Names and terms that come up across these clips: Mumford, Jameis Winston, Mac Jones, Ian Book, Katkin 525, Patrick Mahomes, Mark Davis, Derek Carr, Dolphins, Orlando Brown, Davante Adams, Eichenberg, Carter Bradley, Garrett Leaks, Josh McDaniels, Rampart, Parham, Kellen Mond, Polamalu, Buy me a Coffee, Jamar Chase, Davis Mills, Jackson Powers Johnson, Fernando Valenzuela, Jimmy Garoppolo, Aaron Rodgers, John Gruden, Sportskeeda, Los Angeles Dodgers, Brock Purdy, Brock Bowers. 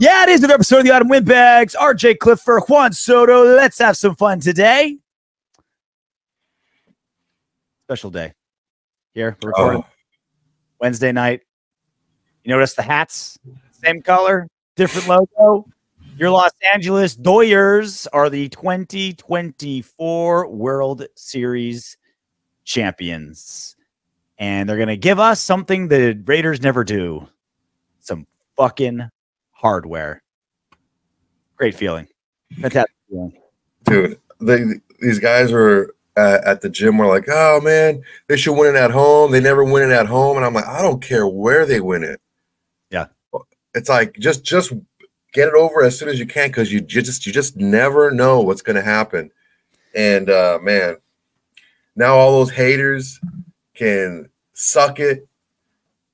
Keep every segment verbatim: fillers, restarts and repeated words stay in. Yeah, it is another episode of the Autumn Windbags. R J Clifford, Juan Soto. Let's have some fun today. Special day. Here, we're recording. Oh. Wednesday night. You notice the hats? Same color, different logo. Your Los Angeles Dodgers are the twenty twenty-four World Series champions. And they're going to give us something the Raiders never do. Some fucking hardware. Great feeling. Fantastic feeling. Dude, they, these guys were uh, at the gym were like, oh, man, they should win it at home. They never win it at home. And I'm like, I don't care where they win it. Yeah. It's like, just just get it over as soon as you can, because you just you just never know what's going to happen. And, uh, man, now all those haters can suck it.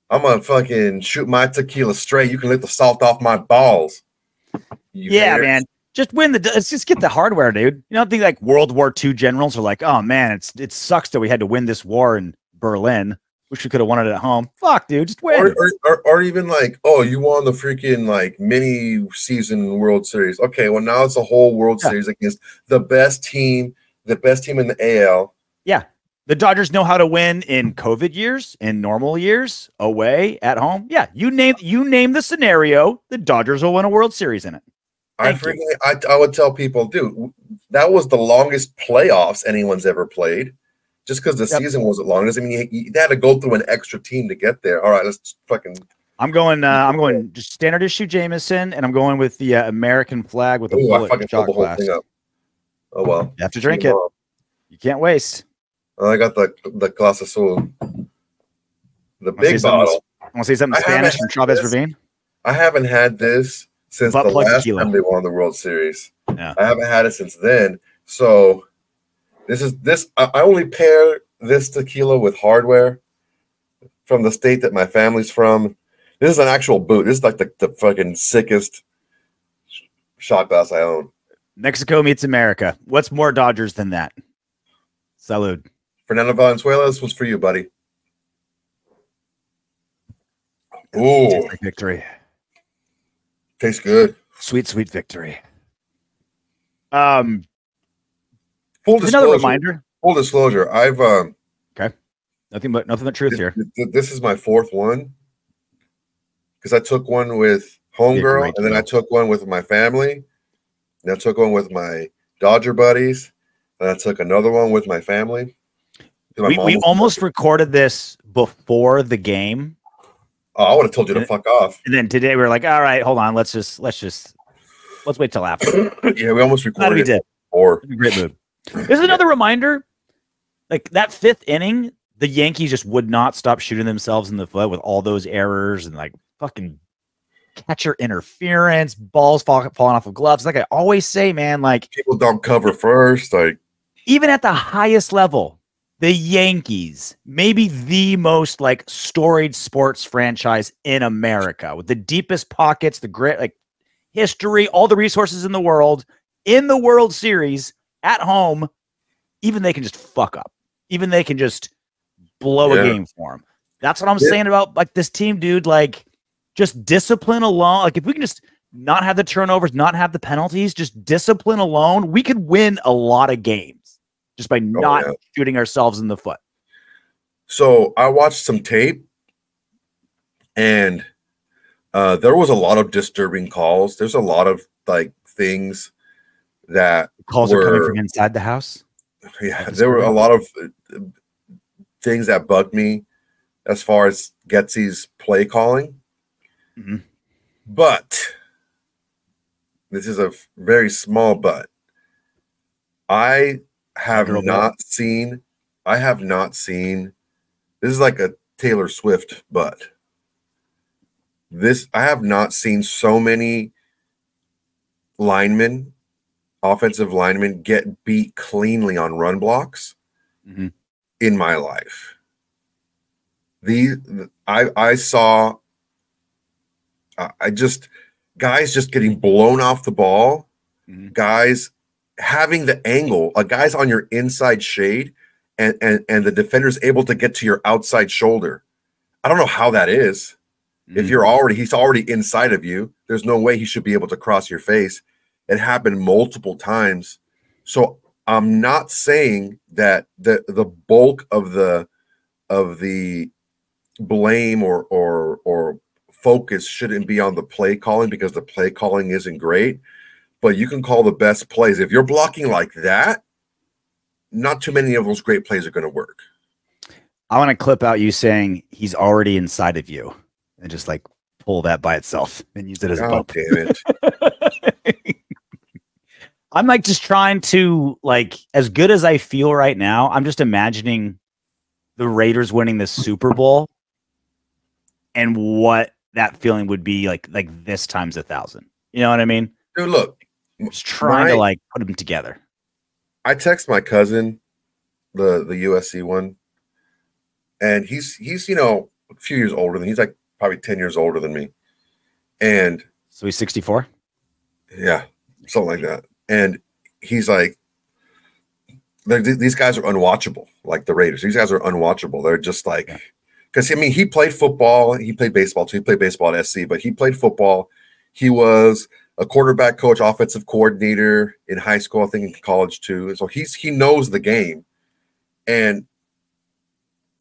I'm going to fucking shoot my tequila straight. You can lick the salt off my balls. Yeah, haters. Man. Just win the – let's just get the hardware, dude. You don't think like World War Two generals are like, oh, man, it's it sucks that we had to win this war in Berlin. Wish we could have won it at home. Fuck, dude. Just win. Or, or, or, or even like, oh, you won the freaking like mini-season World Series. Okay, well, now it's a whole World yeah. Series against the best team, the best team in the A L. Yeah. The Dodgers know how to win in COVID years, in normal years, away, at home. Yeah, you name you name the scenario, the Dodgers will win a World Series in it. I, freaking, I I would tell people, dude, that was the longest playoffs anyone's ever played, just because the yep. season wasn't long. I mean, you, you they had to go through an extra team to get there. All right, let's fucking. I'm going. Uh, I'm going just standard issue Jameson, and I'm going with the uh, American flag with the bullet shot glass. Oh well, you have to drink it. Well. You can't waste. I got the the glass azul, the big bottle. I want to say something Spanish from Chavez Ravine. I haven't had this since the last time they won the World Series. Yeah. I haven't had it since then. So this is this. I, I only pair this tequila with hardware from the state that my family's from. This is an actual boot. This is like the, the fucking sickest shot glass I own. Mexico meets America. What's more Dodgers than that? Salud. Fernando Valenzuela, this was for you, buddy. Ooh. Victory. Tastes good. Sweet, sweet victory. Um, full disclosure. Another reminder. Full disclosure. I've um okay. Nothing but nothing but truth this, here. This is my fourth one. Because I took one with Homegirl, and then I took one with my family, and I took one with my Dodger buddies, and I took another one with my family. We, we almost recorded this before the game. Oh, I would have told you to fuck off. And then today we were like, all right, hold on. Let's just, let's just, let's wait till after. Yeah, we almost recorded we did. Or great move. There's another reminder. Like that fifth inning, the Yankees just would not stop shooting themselves in the foot with all those errors and like fucking catcher interference, balls fall, falling off of gloves. Like I always say, man, like people don't cover first. Like even at the highest level, the Yankees, maybe the most like storied sports franchise in America, with the deepest pockets, the great like history, all the resources in the world, in the World Series at home, even they can just fuck up. Even they can just blow yeah. a game for them. That's what I'm yeah. saying about like this team, dude. Like just discipline alone. Like if we can just not have the turnovers, not have the penalties, just discipline alone, we could win a lot of games. Just by not oh, yeah. shooting ourselves in the foot. So I watched some tape, and uh, there was a lot of disturbing calls. There's a lot of like things that the calls were, are coming from inside the house. Yeah, there were a lot of things that bugged me as far as Getsy's play calling. Mm-hmm. But this is a very small but. I. have not seen I have not seen this is like a Taylor Swift but this I have not seen so many linemen offensive linemen get beat cleanly on run blocks mm-hmm. in my life. These I I saw I, I just guys just getting blown off the ball mm-hmm. guys having the angle, a guy's on your inside shade, and and and the defender's able to get to your outside shoulder. I don't know how that is. Mm-hmm. If you're already, he's already inside of you, there's no way he should be able to cross your face. It happened multiple times. So I'm not saying that the the bulk of the of the blame or or or focus shouldn't be on the play calling, because the play calling isn't great, but you can call the best plays. If you're blocking like that, not too many of those great plays are going to work. I want to clip out you saying he's already inside of you and just like pull that by itself and use it as God a bump. Damn it. I'm like just trying to, like, as good as I feel right now, I'm just imagining the Raiders winning the Super Bowl and what that feeling would be like, like this times a thousand. You know what I mean? Dude, look. Just trying my, to like put them together. I text my cousin, the the U S C one, and he's he's you know a few years older than he's like probably ten years older than me, and so he's sixty-four. Yeah, something like that. And he's like, these guys are unwatchable. Like the Raiders, these guys are unwatchable. They're just like, because yeah. I mean, he played football, he played baseball too. He played baseball at S C, but he played football. He was a quarterback coach, offensive coordinator in high school, I think in college too. So he's he knows the game, and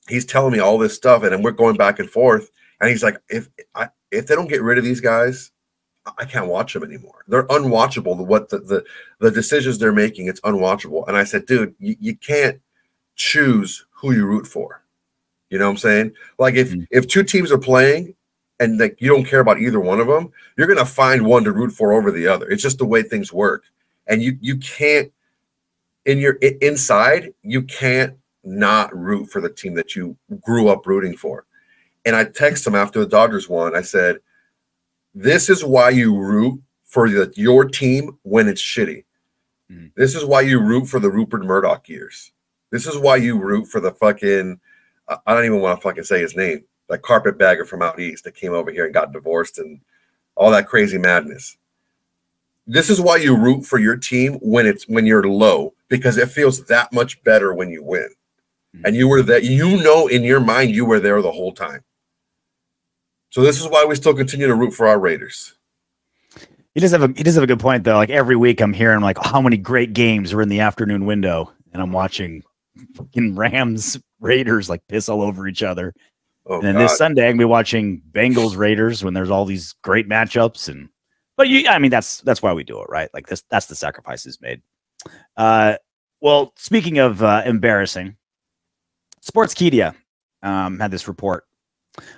he's telling me all this stuff, and then we're going back and forth. And he's like, if I, if they don't get rid of these guys, I can't watch them anymore. They're unwatchable. What the the, the decisions they're making, it's unwatchable. And I said, dude, you, you can't choose who you root for. You know what I'm saying? Like if mm-hmm. if two teams are playing, and like you don't care about either one of them, you're gonna find one to root for over the other. It's just the way things work, and you you can't in your inside you can't not root for the team that you grew up rooting for. And I text him after the Dodgers won. I said, "This is why you root for the, your team when it's shitty. Mm-hmm. This is why you root for the Rupert Murdoch years. This is why you root for the fucking I don't even want to fucking say his name." Like carpetbagger from out east that came over here and got divorced and all that crazy madness. This is why you root for your team when it's when you're low, because it feels that much better when you win. Mm-hmm. And you were that you know in your mind you were there the whole time. So this is why we still continue to root for our Raiders. He does have a he does have a good point though. Like every week I'm hearing like how many great games are in the afternoon window, and I'm watching fucking Rams Raiders like piss all over each other. Oh, and then God. This Sunday, I'm gonna be watching Bengals Raiders when there's all these great matchups. And but you, I mean, that's that's why we do it, right? Like this, that's the sacrifices made. Uh, well, speaking of uh, embarrassing, Sportskeeda um, had this report.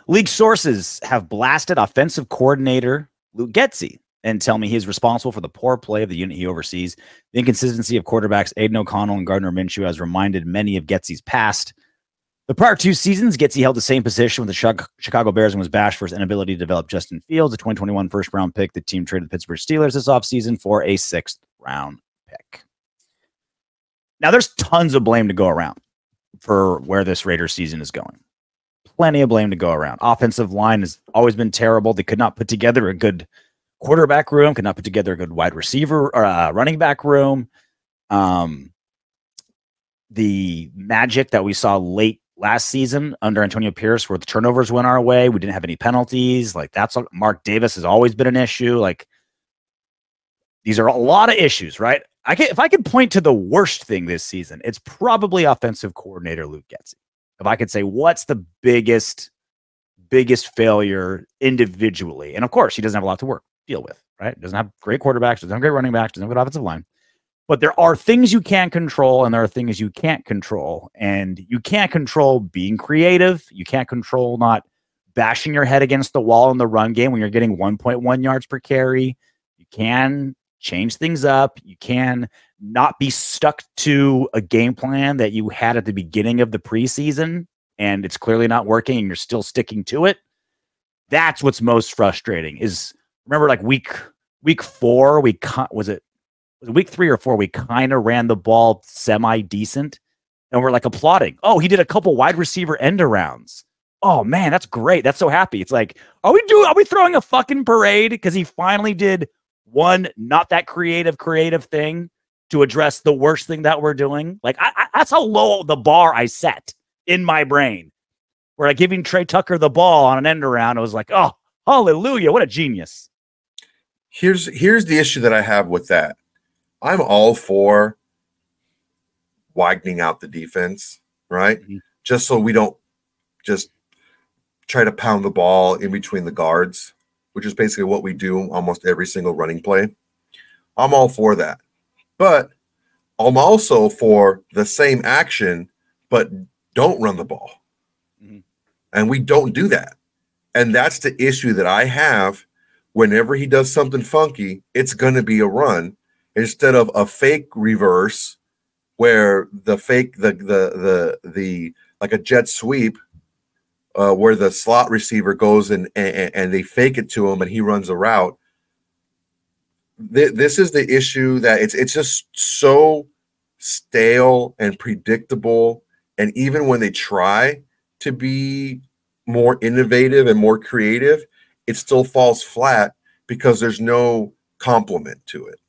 League sources have blasted offensive coordinator Luke Getsy and tell me he is responsible for the poor play of the unit he oversees. The inconsistency of quarterbacks Aiden O'Connell and Gardner Minshew has reminded many of Getsy's past. The prior two seasons, Getsy held the same position with the Chicago Bears and was bashed for his inability to develop Justin Fields, a twenty twenty-one first-round pick. The team traded the Pittsburgh Steelers this offseason for a sixth-round pick. Now, there's tons of blame to go around for where this Raiders season is going. Plenty of blame to go around. Offensive line has always been terrible. They could not put together a good quarterback room, could not put together a good wide receiver or uh, running back room. Um, the magic that we saw late last season under Antonio Pierce, where the turnovers went our way, we didn't have any penalties. Like that's what Mark Davis has always been an issue. Like these are a lot of issues, right? I can, if I could point to the worst thing this season, it's probably offensive coordinator Luke Getsy. If I could say what's the biggest, biggest failure individually, and of course he doesn't have a lot to work deal with, right? Doesn't have great quarterbacks, doesn't have great running backs, doesn't have good offensive line. But there are things you can control and there are things you can't control. And you can't control being creative. You can't control not bashing your head against the wall in the run game when you're getting one point one yards per carry. You can change things up. You can not be stuck to a game plan that you had at the beginning of the preseason and it's clearly not working and you're still sticking to it. That's what's most frustrating is, remember, like week week four, we was it? Week three or four, we kind of ran the ball semi-decent, and we're like applauding. Oh, he did a couple wide receiver end arounds. Oh, man, that's great. That's so happy. It's like, are we doing? Are we throwing a fucking parade? Because he finally did one not that creative, creative thing to address the worst thing that we're doing. Like, I, I, that's how low the bar I set in my brain. Where like giving Trey Tucker the ball on an end around, I was like, oh, Hallelujah. What a genius. Here's here's the issue that I have with that. I'm all for widening out the defense, right? Mm-hmm. Just so we don't just try to pound the ball in between the guards, which is basically what we do almost every single running play. I'm all for that. But I'm also for the same action, but don't run the ball. Mm-hmm. And we don't do that. And that's the issue that I have. Whenever he does something funky, it's going to be a run instead of a fake reverse where the fake, the, the, the, the, like a jet sweep uh, where the slot receiver goes and, and, and they fake it to him and he runs a route. This is the issue that it's, it's just so stale and predictable. And even when they try to be more innovative and more creative, it still falls flat because there's no complement to it.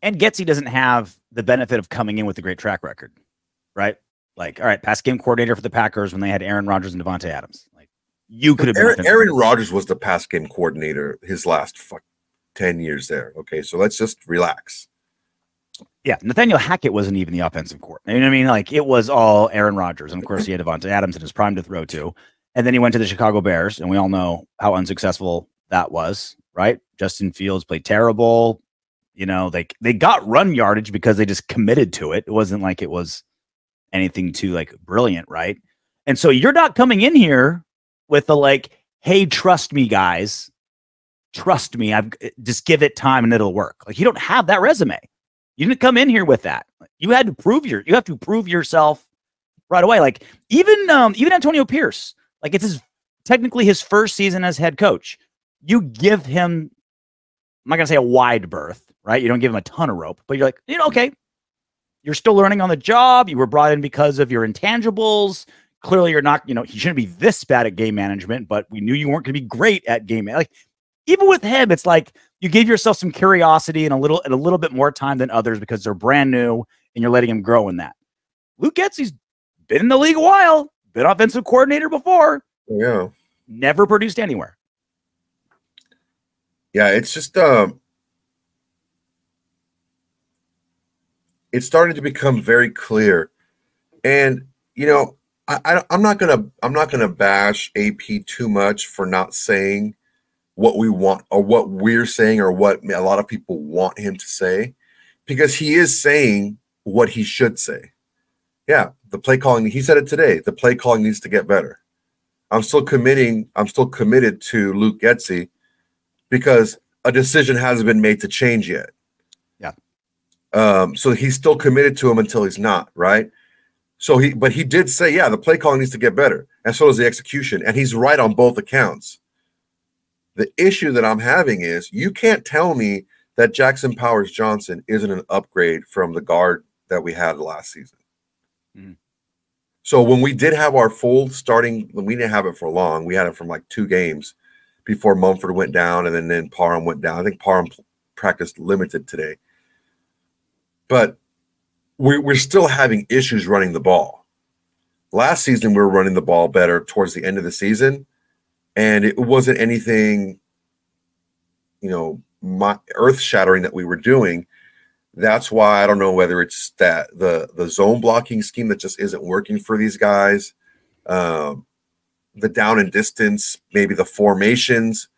And Getsy doesn't have the benefit of coming in with a great track record, right? Like, all right, past game coordinator for the Packers when they had Aaron Rodgers and Davante Adams. Like, you could have been Aaron, Aaron Rodgers was the pass game coordinator his last fuck ten years there. Okay, so let's just relax. Yeah, Nathaniel Hackett wasn't even the offensive coordinator. You know what I mean? Like, it was all Aaron Rodgers, and of course he had Davante Adams in his prime to throw to. And then he went to the Chicago Bears, and we all know how unsuccessful that was, right? Justin Fields played terrible. You know, they they got run yardage because they just committed to it. It wasn't like it was anything too, like, brilliant, right? And so you're not coming in here with the, like, hey, trust me, guys. Trust me. I've just give it time, and it'll work. Like, you don't have that resume. You didn't come in here with that. You had to prove your, you have to prove yourself right away. Like, even um, even Antonio Pierce. Like, it's his, technically his first season as head coach. You give him, I'm not going to say a wide berth, right? You don't give him a ton of rope, but you're like, you know, okay, you're still learning on the job. You were brought in because of your intangibles. Clearly, you're not, you know, you shouldn't be this bad at game management, but we knew you weren't going to be great at game management. Like, even with him, it's like you gave yourself some curiosity and a little, and a little bit more time than others because they're brand new and you're letting him grow in that. Luke Getsy's been in the league a while. Been offensive coordinator before. Yeah. Never produced anywhere. Yeah, it's just um it's starting to become very clear. And you know, I, I I'm not gonna I'm not gonna bash A P too much for not saying what we want or what we're saying or what a lot of people want him to say, because he is saying what he should say. Yeah, the play calling, he said it today, the play calling needs to get better. I'm still committing, I'm still committed to Luke Getsy because a decision hasn't been made to change yet. Yeah. Um, so he's still committed to him until he's not, right? So he, but he did say, yeah, the play calling needs to get better. And so does the execution. And he's right on both accounts. The issue that I'm having is you can't tell me that Jackson Powers Johnson isn't an upgrade from the guard that we had last season. Mm. So when we did have our full starting, we didn't have it for long. We had it from like two games before Mumford went down, and then, then Parham went down. I think Parham practiced limited today. But we're, we're still having issues running the ball. Last season, we were running the ball better towards the end of the season, and it wasn't anything, you know, earth-shattering that we were doing. That's why I don't know whether it's that the the zone blocking scheme that just isn't working for these guys, um, the down and distance, maybe the formations.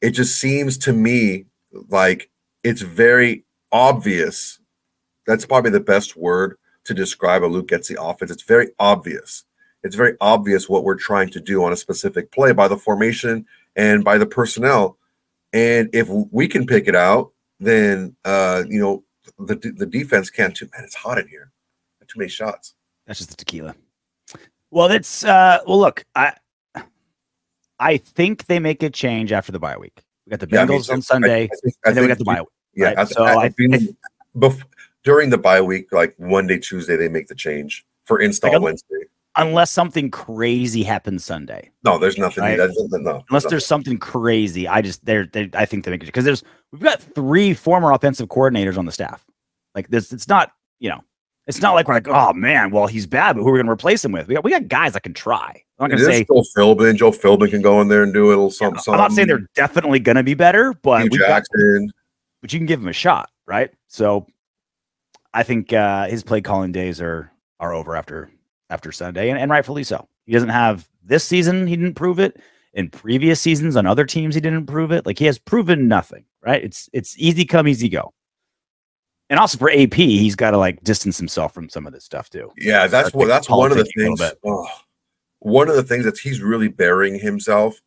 It just seems to me like it's very obvious. That's probably the best word to describe a Luke Getsy offense. It's very obvious. It's very obvious what we're trying to do on a specific play by the formation and by the personnel. And if we can pick it out, then uh, you know. The, the defense can't too. Man, it's hot in here. Too many shots. That's just the tequila. Well, that's uh, well. Look, I I think they make a change after the bye week. We got the Bengals yeah, I mean, so on Sunday, I, I think, and then we got the bye week. Yeah. Right? I, so I, I, I think before, during the bye week, like Monday, Tuesday, they make the change for install like, Wednesday, unless something crazy happens Sunday. No, there's nothing. Right? That's, no, unless no. there's something crazy, I just they're they, I think they make it because there's we've got three former offensive coordinators on the staff. Like this, it's not, you know, it's not like we're like, oh man, well, he's bad, but who are we gonna replace him with? We got we got guys that can try. I'm not going to say Joe Philbin. Joe Philbin can go in there and do a little something. Yeah, I'm not saying they're definitely going to be better, but we Jackson. Got, but you can give him a shot, right? So I think uh, his play calling days are are over after after Sunday, and, and rightfully so. He doesn't have this season. He didn't prove it in previous seasons on other teams. He didn't prove it. Like he has proven nothing, right? It's it's easy come, easy go. And also for A P, he's got to like distance himself from some of this stuff too. Yeah, that's what that's one of the things. Oh, one of the things that he's really burying himself.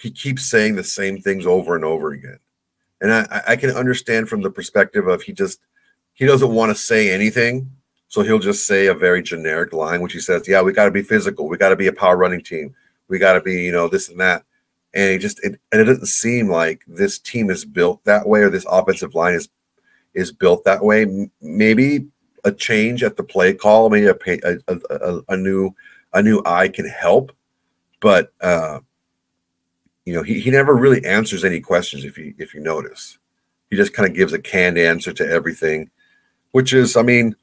He keeps saying the same things over and over again, and I, I can understand from the perspective of he just he doesn't want to say anything, so he'll just say a very generic line, which he says, "Yeah, we got to be physical. We got to be a power running team. We got to be, you know, this and that." And he just it, and it doesn't seem like this team is built that way, or this offensive line is. is built that way. Maybe a change at the play call, maybe a, pay, a, a, a new a new eye can help, but uh, you know he, he never really answers any questions. If you if you notice, he just kind of gives a canned answer to everything, which is, I mean,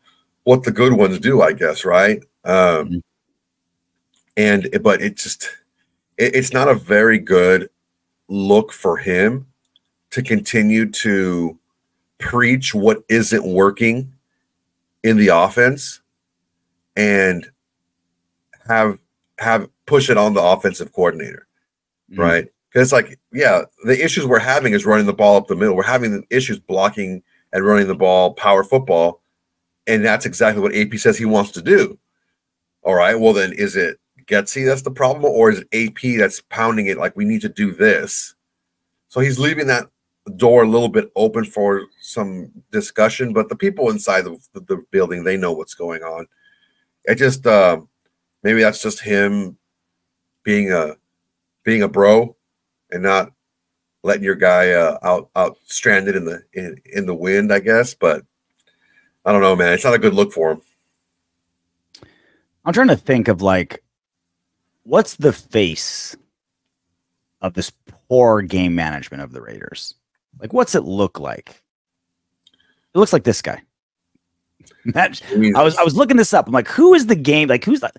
what the good ones do, I guess, right? Um, mm-hmm. And but it just it, it's not a very good look for him to continue to preach what isn't working in the offense and have have push it on the offensive coordinator, mm-hmm. right? Because it's like, yeah, the issues we're having is running the ball up the middle. We're having issues blocking and running the ball, power football, and that's exactly what A P says he wants to do. All right, well then is it Getsy that's the problem, or is it A P that's pounding it like we need to do this? So he's leaving that door a little bit open for some discussion, but the people inside the, the building, they know what's going on. It just uh, maybe that's just him being a being a bro and not letting your guy uh, out out stranded in the in, in the wind, I guess. But I don't know, man. It's not a good look for him. I'm trying to think of like, what's the face of this poor game management of the Raiders? Like, what's it look like? It looks like this guy. That, I was I was looking this up. I'm like, who is the game? Like, who's that?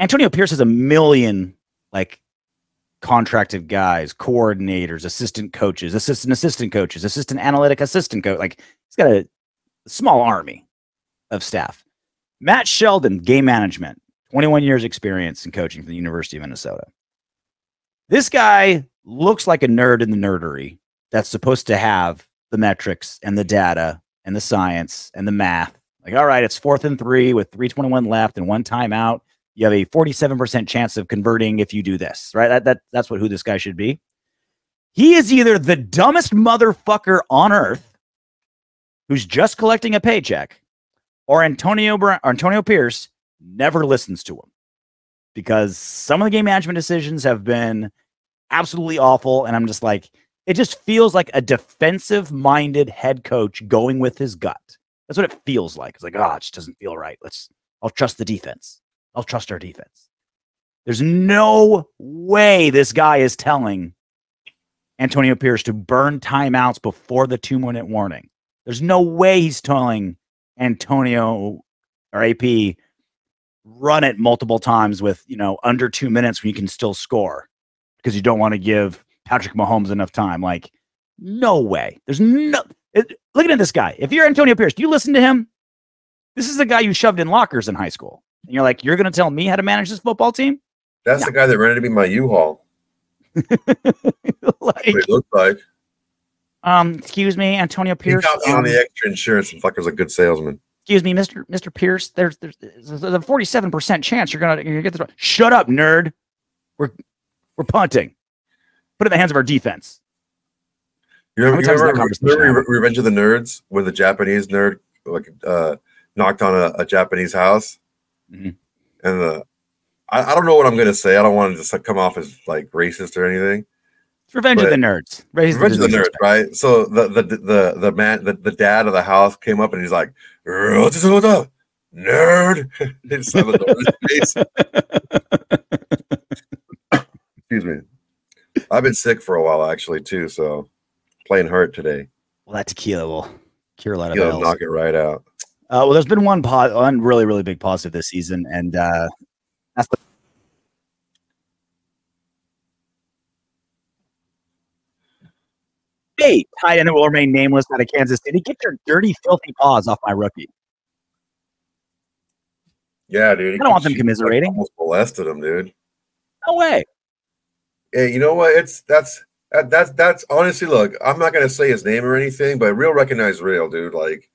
Antonio Pierce has a million like contracted guys, coordinators, assistant coaches, assistant assistant coaches, assistant analytic assistant coach. Like, he's got a small army of staff. Matt Sheldon, game management, twenty-one years experience in coaching from the University of Minnesota. This guy looks like a nerd in the nerdery that's supposed to have the metrics and the data and the science and the math. Like, all right, it's fourth and three with three twenty-one left and one timeout. You have a forty-seven percent chance of converting if you do this, right? That, that, that's what who this guy should be. He is either the dumbest motherfucker on earth who's just collecting a paycheck, or Antonio, Br- Antonio Pierce never listens to him, because some of the game management decisions have been absolutely awful. And I'm just like, it just feels like a defensive-minded head coach going with his gut. That's what it feels like. It's like, ah, oh, it just doesn't feel right. Let's, I'll trust the defense. I'll trust our defense. There's no way this guy is telling Antonio Pierce to burn timeouts before the two-minute warning. There's no way he's telling Antonio or A P run it multiple times with, you know, under two minutes when you can still score, because you don't want to give Patrick Mahomes enough time. Like, no way. There's no it, looking at this guy. If you're Antonio Pierce, do you listen to him? This is the guy you shoved in lockers in high school. And you're like, you're going to tell me how to manage this football team? That's no. The guy that rented me my U-Haul. Like, it looks like. Um, excuse me, Antonio Pierce. He got on the extra insurance and fucker's a good salesman. Excuse me, Mister Mister Pierce. There's there's, there's a forty-seven percent chance you're gonna, you're gonna get this wrong. Shut up, nerd. We're we're punting. Put it in the hands of our defense. You remember, you remember, remember Revenge of the Nerds, when the Japanese nerd like uh, knocked on a, a Japanese house, mm-hmm. and the I, I don't know what I'm gonna say. I don't want to just like, come off as like racist or anything. It's Revenge but of the Nerds. Revenge, Revenge of the, the Nerds, right? So the the the the man the, the dad of the house came up and he's like, what's this, what's up, nerd? Excuse me. I've been sick for a while actually too, so playing hurt today. Well, that tequila will cure a lot tequila of knock it right out. Uh, well, there's been one, po one really, really big positive this season, and uh, that's the State tight end will remain nameless out of Kansas City. Get your dirty, filthy paws off my rookie. Yeah, dude. I don't want them commiserating. Almost molested him, dude. No way. Yeah, you know what? It's that's that, that's that's honestly. Look, I'm not gonna say his name or anything, but real recognize real, dude. Like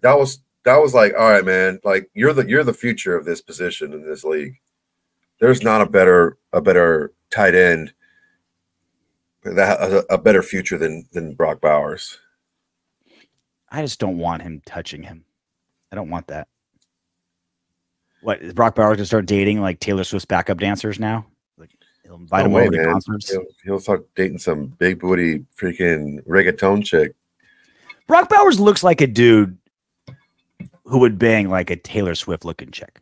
that was that was like, all right, man. Like you're the you're the future of this position in this league. There's not a better a better tight end that a, a better future than than Brock Bowers. I just don't want him touching him. I don't want that. What is Brock Bowers gonna start dating like Taylor Swift's backup dancers now? Like he'll invite him over to concerts. He'll, he'll start dating some big booty freaking reggaeton chick. Brock Bowers looks like a dude who would bang like a Taylor Swift looking chick.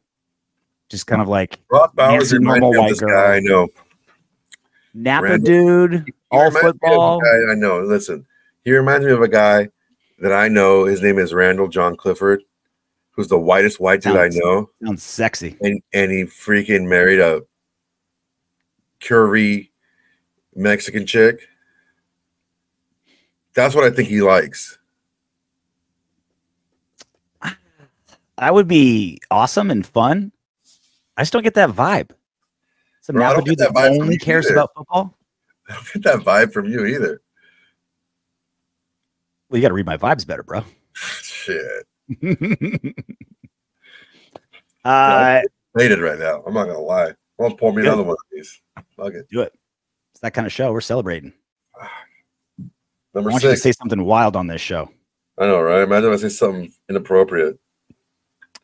Just kind of like Brock Bowers, normal white girl. Guy I know. Napa Randall. Dude, he all football. Guy I know. Listen, he reminds me of a guy that I know. His name is Randall John Clifford. Who's the whitest white dude sounds, I know? Sounds sexy. And and he freaking married a curvy Mexican chick. That's what I think he likes. That would be awesome and fun. I just don't get that vibe. Some Napa dude that, that only cares either. About football. I don't get that vibe from you either. Well, you got to read my vibes better, bro. Shit. uh Rated right now. I'm not gonna lie. I'll pour me another one of these. Fuck it. Do it. It's that kind of show. We're celebrating. Number I want six. You to say something wild on this show. I know, right? Imagine if I say something inappropriate.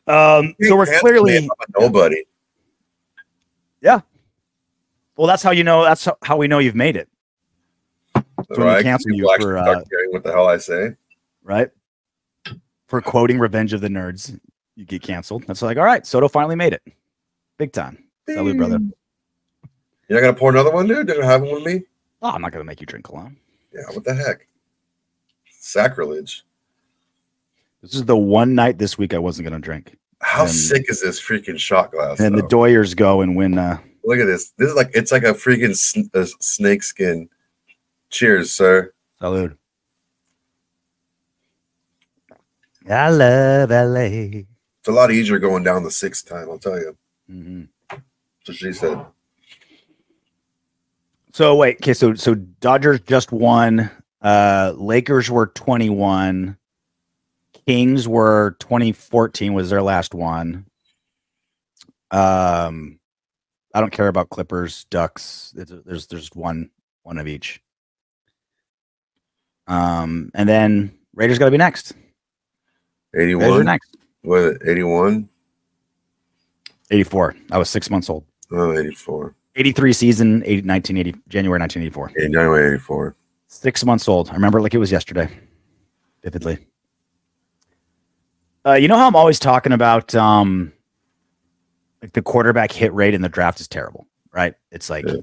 Um, so we're clearly nobody. Yeah. Well, that's how you know. That's how we know you've made it. That's when right. we cancel you for uh, what the hell I say, right? For quoting Revenge of the Nerds, you get canceled. That's like, all right, Soto finally made it. Big time. Salute, brother. You're not going to pour another one, dude? You're going to have one with me? Oh, I'm not going to make you drink alone. Yeah, what the heck? Sacrilege. This is the one night this week I wasn't going to drink. How and, sick is this freaking shot glass? And though? The Doyers go and win. Uh, Look at this. This is like It's like a freaking sn a snake skin. Cheers, sir. Salute. I love L A. It's a lot easier going down the sixth time, I'll tell you. Mm-hmm. That's what she said. So wait, okay, so so Dodgers just won. Uh, Lakers were twenty-one. Kings were twenty fourteen was their last one. Um, I don't care about Clippers, Ducks. It's, there's there's one one of each. Um, and then Raiders got to be next. eighty-one. Next. Was it eighty-one? eighty-four. I was six months old. Oh, eighty-four. eighty-three season, eighty, nineteen eighty, January nineteen eighty-four. Yeah, January eighty-four. Six months old. I remember it like it was yesterday, vividly. Uh, you know how I'm always talking about um, like the quarterback hit rate in the draft is terrible, right? It's like, yeah.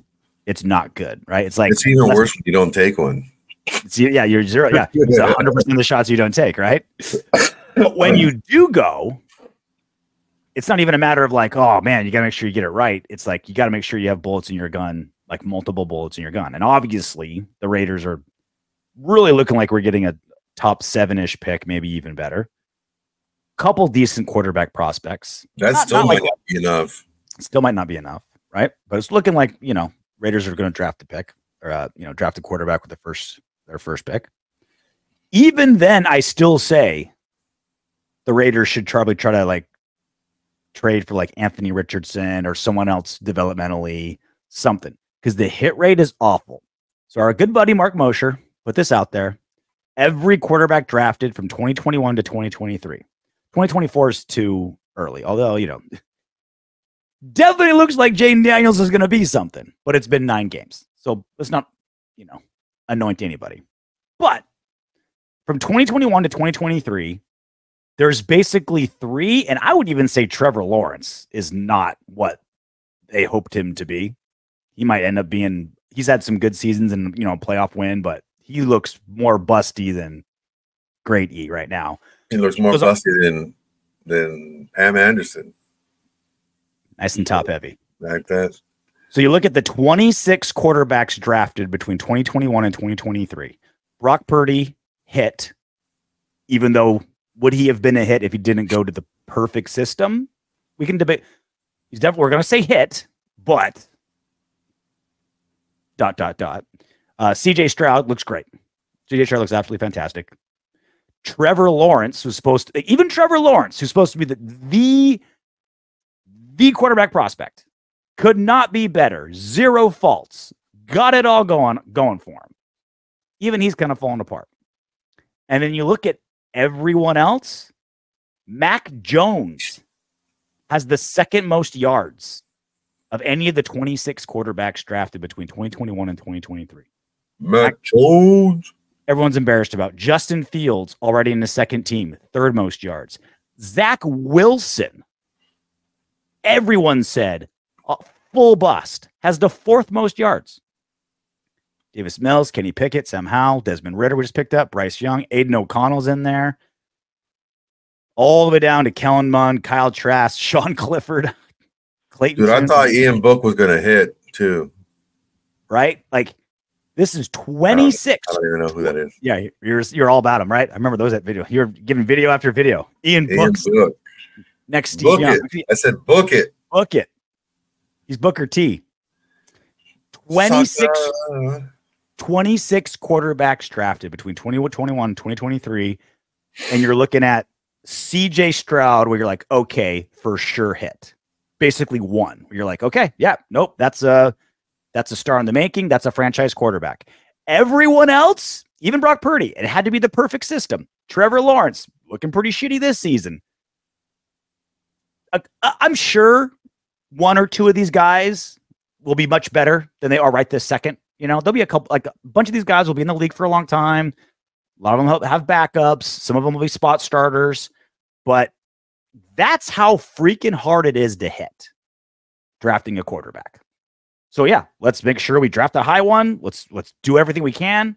It's not good, right? It's like, it's even worse when you don't take one. It's, yeah, you're zero. Yeah, it's one hundred percent of the shots you don't take, right? But when you do go, it's not even a matter of like, oh, man, you got to make sure you get it right. It's like you got to make sure you have bullets in your gun, like multiple bullets in your gun. And obviously the Raiders are really looking like we're getting a top seven-ish pick, maybe even better. Couple decent quarterback prospects. That not, still not might like, not be enough. Still might not be enough, right? But it's looking like, you know, Raiders are going to draft the pick or, uh, you know, draft the quarterback with the first their first pick. Even then, I still say the Raiders should probably try to like trade for like Anthony Richardson or someone else developmentally, something, because the hit rate is awful. So our good buddy Mark Mosher put this out there. Every quarterback drafted from twenty twenty-one to twenty twenty-three. twenty twenty-four is too early, although, you know, definitely looks like Jayden Daniels is going to be something, but it's been nine games. So let's not, you know, anoint anybody. But from twenty twenty-one to twenty twenty-three, there's basically three, and I would even say Trevor Lawrence is not what they hoped him to be. He might end up being, he's had some good seasons and, you know, playoff win, but he looks more busty than Great E right now. He looks more busty than, than Pam Anderson. Nice and top heavy. Like that. So you look at the twenty-six quarterbacks drafted between twenty twenty-one and twenty twenty-three. Brock Purdy hit, even though would he have been a hit if he didn't go to the perfect system? We can debate. He's definitely, we're going to say hit, but dot, dot, dot. Uh, C J. Stroud looks great. C J. Stroud looks absolutely fantastic. Trevor Lawrence was supposed to, even Trevor Lawrence, who's supposed to be the, the, the quarterback prospect, could not be better. Zero faults. Got it all going, going for him. Even he's kind of falling apart. And then you look at everyone else. Mac Jones has the second most yards of any of the twenty-six quarterbacks drafted between twenty twenty-one and twenty twenty-three. Mac Jones. Everyone's embarrassed about. Justin Fields, already in the second team, third most yards. Zach Wilson, everyone said, uh, full bust, has the fourth most yards. Davis Mills, Kenny Pickett, Sam Howell, Desmond Ridder we just picked up, Bryce Young, Aiden O'Connell's in there. All the way down to Kellen Mond, Kyle Trask, Sean Clifford, Clayton. Dude, I thought Ian Book was going to hit, too. Right? Like, this is twenty-six. I don't, I don't even know who that is. Yeah, you're you're all about him, right? I remember those that video. You're giving video after video. Ian, Ian Book. Next Book T. Young. It. I said book it. Book it. He's Booker T. twenty-six, twenty-six quarterbacks drafted between twenty twenty-one and twenty twenty-three, and you're looking at C J. Stroud, where you're like, okay, for sure hit. Basically one. You're like, okay, yeah, nope, that's a that's a star in the making. That's a franchise quarterback. Everyone else, even Brock Purdy, it had to be the perfect system. Trevor Lawrence, looking pretty shitty this season. I, I'm sure one or two of these guys will be much better than they are right this second. You know, there'll be a couple, like a bunch of these guys will be in the league for a long time. A lot of them have backups. Some of them will be spot starters. But that's how freaking hard it is to hit drafting a quarterback. So yeah, let's make sure we draft a high one. Let's let's do everything we can.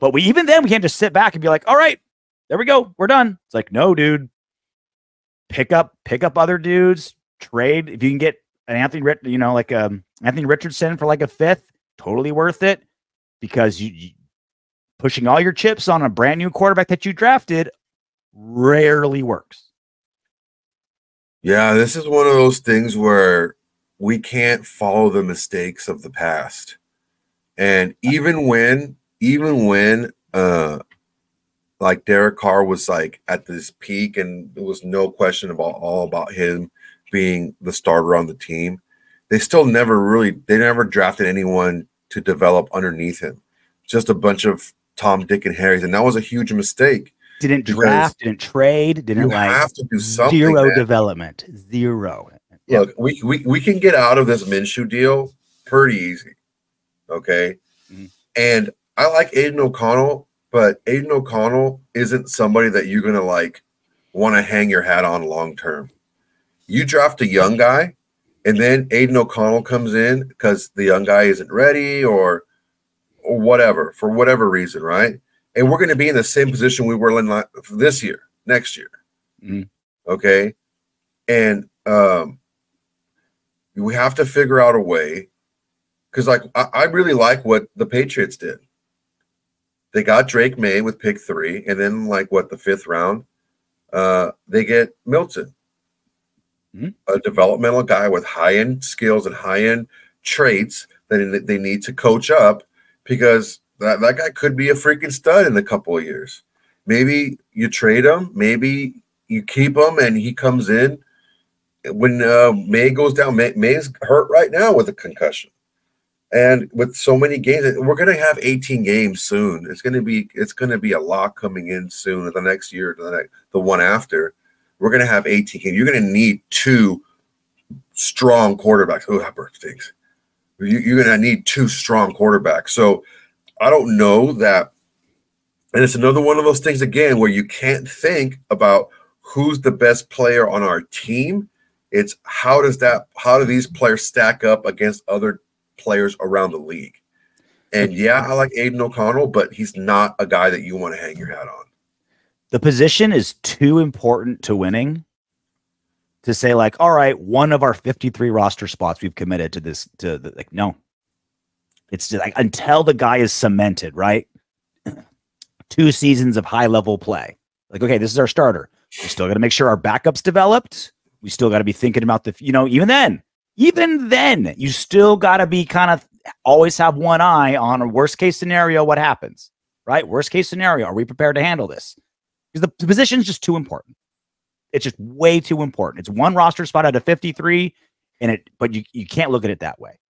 But we even then we can't just sit back and be like, all right, there we go, we're done. It's like, no, dude. Pick up, pick up other dudes. Trade if you can get an Anthony, you know, like um, Anthony Richardson for like a fifth. Totally worth it, because you, you pushing all your chips on a brand new quarterback that you drafted rarely works. Yeah, this is one of those things where we can't follow the mistakes of the past. And even when, even when, uh, like Derek Carr was like at this peak and it was no question about all about him being the starter on the team, they still never really, they never drafted anyone to develop underneath him. Just a bunch of Tom, Dick, and Harrys. And that was a huge mistake. Didn't draft, didn't trade, didn't like have to do something. Zero man. Development. Zero. Look, yeah. we, we we can get out of this Minshew deal pretty easy, okay? Mm-hmm. And I like Aiden O'Connell, but Aiden O'Connell isn't somebody that you're going to, like, want to hang your hat on long term. You draft a young guy, and then Aiden O'Connell comes in because the young guy isn't ready or, or whatever, for whatever reason, right? And we're going to be in the same position we were in this year, next year, mm-hmm. okay? And um. we have to figure out a way, because like I, I really like what the Patriots did. They got Drake May with pick three, and then like what the fifth round, uh, they get Milton, mm-hmm. a developmental guy with high end skills and high end traits that they need to coach up, because that that guy could be a freaking stud in a couple of years. Maybe you trade him, maybe you keep him, and he comes in. When uh, May goes down, May, May's hurt right now with a concussion, and with so many games, we're going to have eighteen games soon. It's going to be it's going to be a lot coming in soon. The next year, the next, the one after, we're going to have eighteen games. You're going to need two strong quarterbacks. Oh, that burns things. You, you're going to need two strong quarterbacks. So I don't know that, and it's another one of those things again where you can't think about who's the best player on our team. It's how does that how do these players stack up against other players around the league? And yeah, I like Aiden O'Connell, but he's not a guy that you want to hang your hat on. The position is too important to winning to say like, all right, one of our fifty-three roster spots we've committed to this, to the, like, no, it's just, like, until the guy is cemented, right? Two seasons of high level play. Like, okay, this is our starter. We still got to make sure our backup's developed. We still got to be thinking about the, you know, even then, even then you still got to be kind of always have one eye on a worst case scenario. What happens, right? Worst case scenario. Are we prepared to handle this? Because the position is just too important. It's just way too important. It's one roster spot out of fifty-three, and it. But you you can't look at it that way.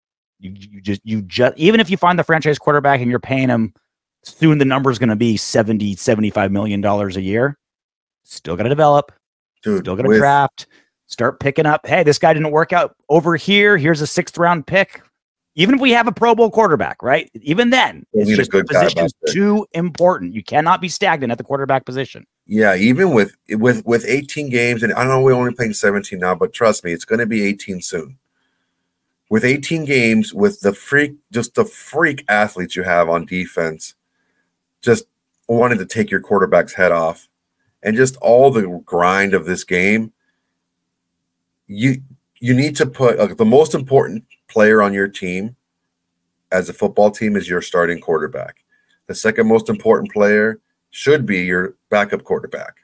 You you just you just even if you find the franchise quarterback and you're paying him, soon the number is going to be seventy, seventy-five million dollars a year. Still got to develop. Dude, still got to draft. Start picking up. Hey, this guy didn't work out over here. Here's a sixth round pick. Even if we have a Pro Bowl quarterback, right? Even then, it's just the position is too important. You cannot be stagnant at the quarterback position. Yeah, even with with with eighteen games, and I know we're only playing seventeen now, but trust me, it's going to be eighteen soon. With eighteen games, with the freak, just the freak athletes you have on defense, just wanted to take your quarterback's head off, and just all the grind of this game. You you need to put uh, the most important player on your team, as a football team, is your starting quarterback. The second most important player should be your backup quarterback.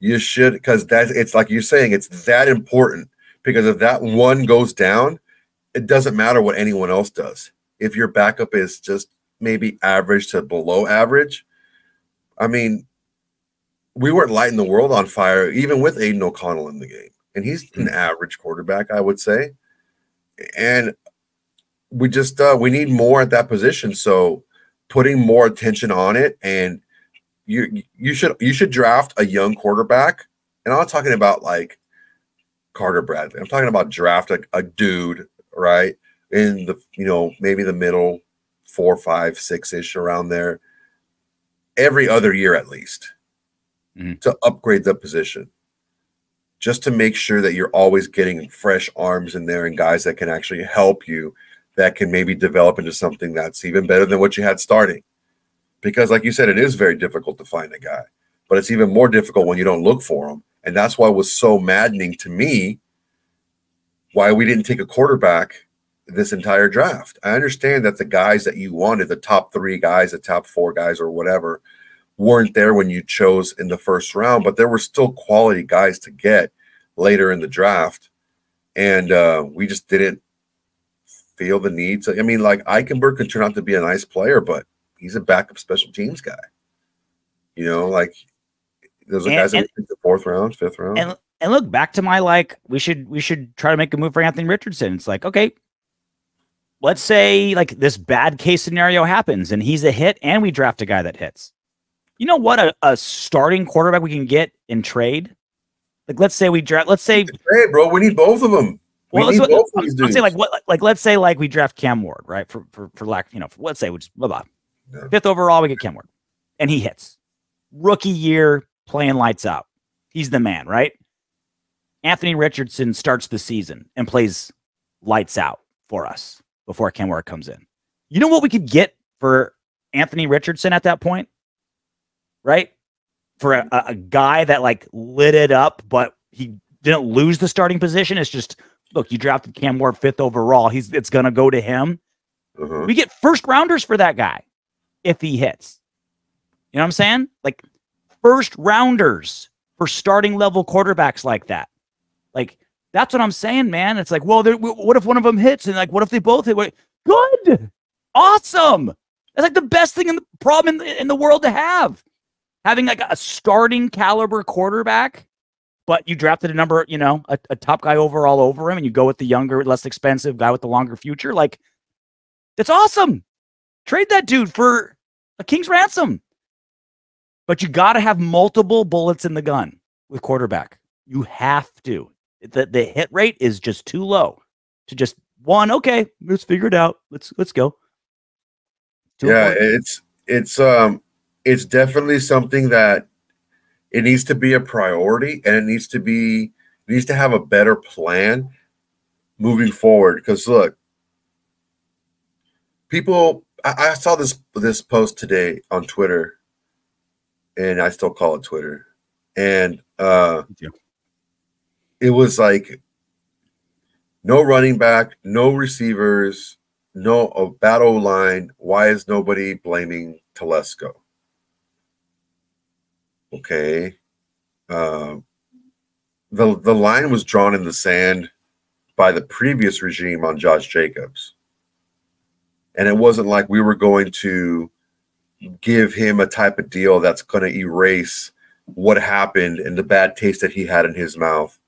You should, because that's, it's like you're saying, it's that important, because if that one goes down, it doesn't matter what anyone else does. If your backup is just maybe average to below average, I mean, we weren't lighting the world on fire, even with Aiden O'Connell in the game. And he's an average quarterback, I would say. And we just, uh, we need more at that position. So putting more attention on it, and you you should you should draft a young quarterback, and I'm not talking about like Carter Bradley. I'm talking about draft a, a dude, right, in the, you know, maybe the middle four, five, six ish around there, every other year at least, mm-hmm. to upgrade the position, just to make sure that you're always getting fresh arms in there and guys that can actually help you, that can maybe develop into something that's even better than what you had starting. Because like you said, it is very difficult to find a guy, but it's even more difficult when you don't look for him. And that's why it was so maddening to me why we didn't take a quarterback this entire draft. I understand that the guys that you wanted, the top three guys, the top four guys or whatever, weren't there when you chose in the first round, but there were still quality guys to get later in the draft. And uh, we just didn't feel the need to. I mean, like, Eichenberg can turn out to be a nice player, but he's a backup special teams guy. You know, like, those are and, guys and, that in the fourth round, fifth round. And, and look, back to my, like, we should we should try to make a move for Anthony Richardson. It's like, okay, let's say, like, this bad case scenario happens and he's a hit and we draft a guy that hits. You know what a, a starting quarterback we can get in trade? Like, let's say we draft, let's say. Hey, bro, we need both of them. We well, let's, both I'm, I'm saying like what like, like let's say like we draft Cam Ward, right? For for for lack, you know, for, let's say which blah blah. Yeah. Fifth overall, we get Cam Ward, and he hits. Rookie year, playing lights out. He's the man, right? Anthony Richardson starts the season and plays lights out for us before Cam Ward comes in. You know what we could get for Anthony Richardson at that point, right? For a, a, a guy that like lit it up, but he didn't lose the starting position. It's just, look, you drafted Cam Ward fifth overall. He's it's gonna go to him. Uh-huh. We get first rounders for that guy if he hits. You know what I'm saying? Like first rounders for starting level quarterbacks like that. Like that's what I'm saying, man. It's like, well, what if one of them hits, and like, what if they both hit? What, good, awesome. That's like the best thing in the problem in the, in the world to have, having like a starting caliber quarterback. But you drafted a number, you know, a, a top guy overall over him, and you go with the younger, less expensive guy with the longer future. Like, that's awesome. Trade that dude for a king's ransom. But you got to have multiple bullets in the gun with quarterback. You have to. The, the hit rate is just too low to just one. Okay, let's figure it out. Let's let's go. Two yeah, it's it's um it's definitely something that. It needs to be a priority, and it needs to be it needs to have a better plan moving forward. Because look, people, I, I saw this this post today on Twitter, and I still call it Twitter, and uh, yeah. it was like no running back, no receivers, no a bad O-line. Why is nobody blaming Telesco? Okay. Uh, the, the line was drawn in the sand by the previous regime on Josh Jacobs. And it wasn't like we were going to give him a type of deal that's going to erase what happened and the bad taste that he had in his mouth.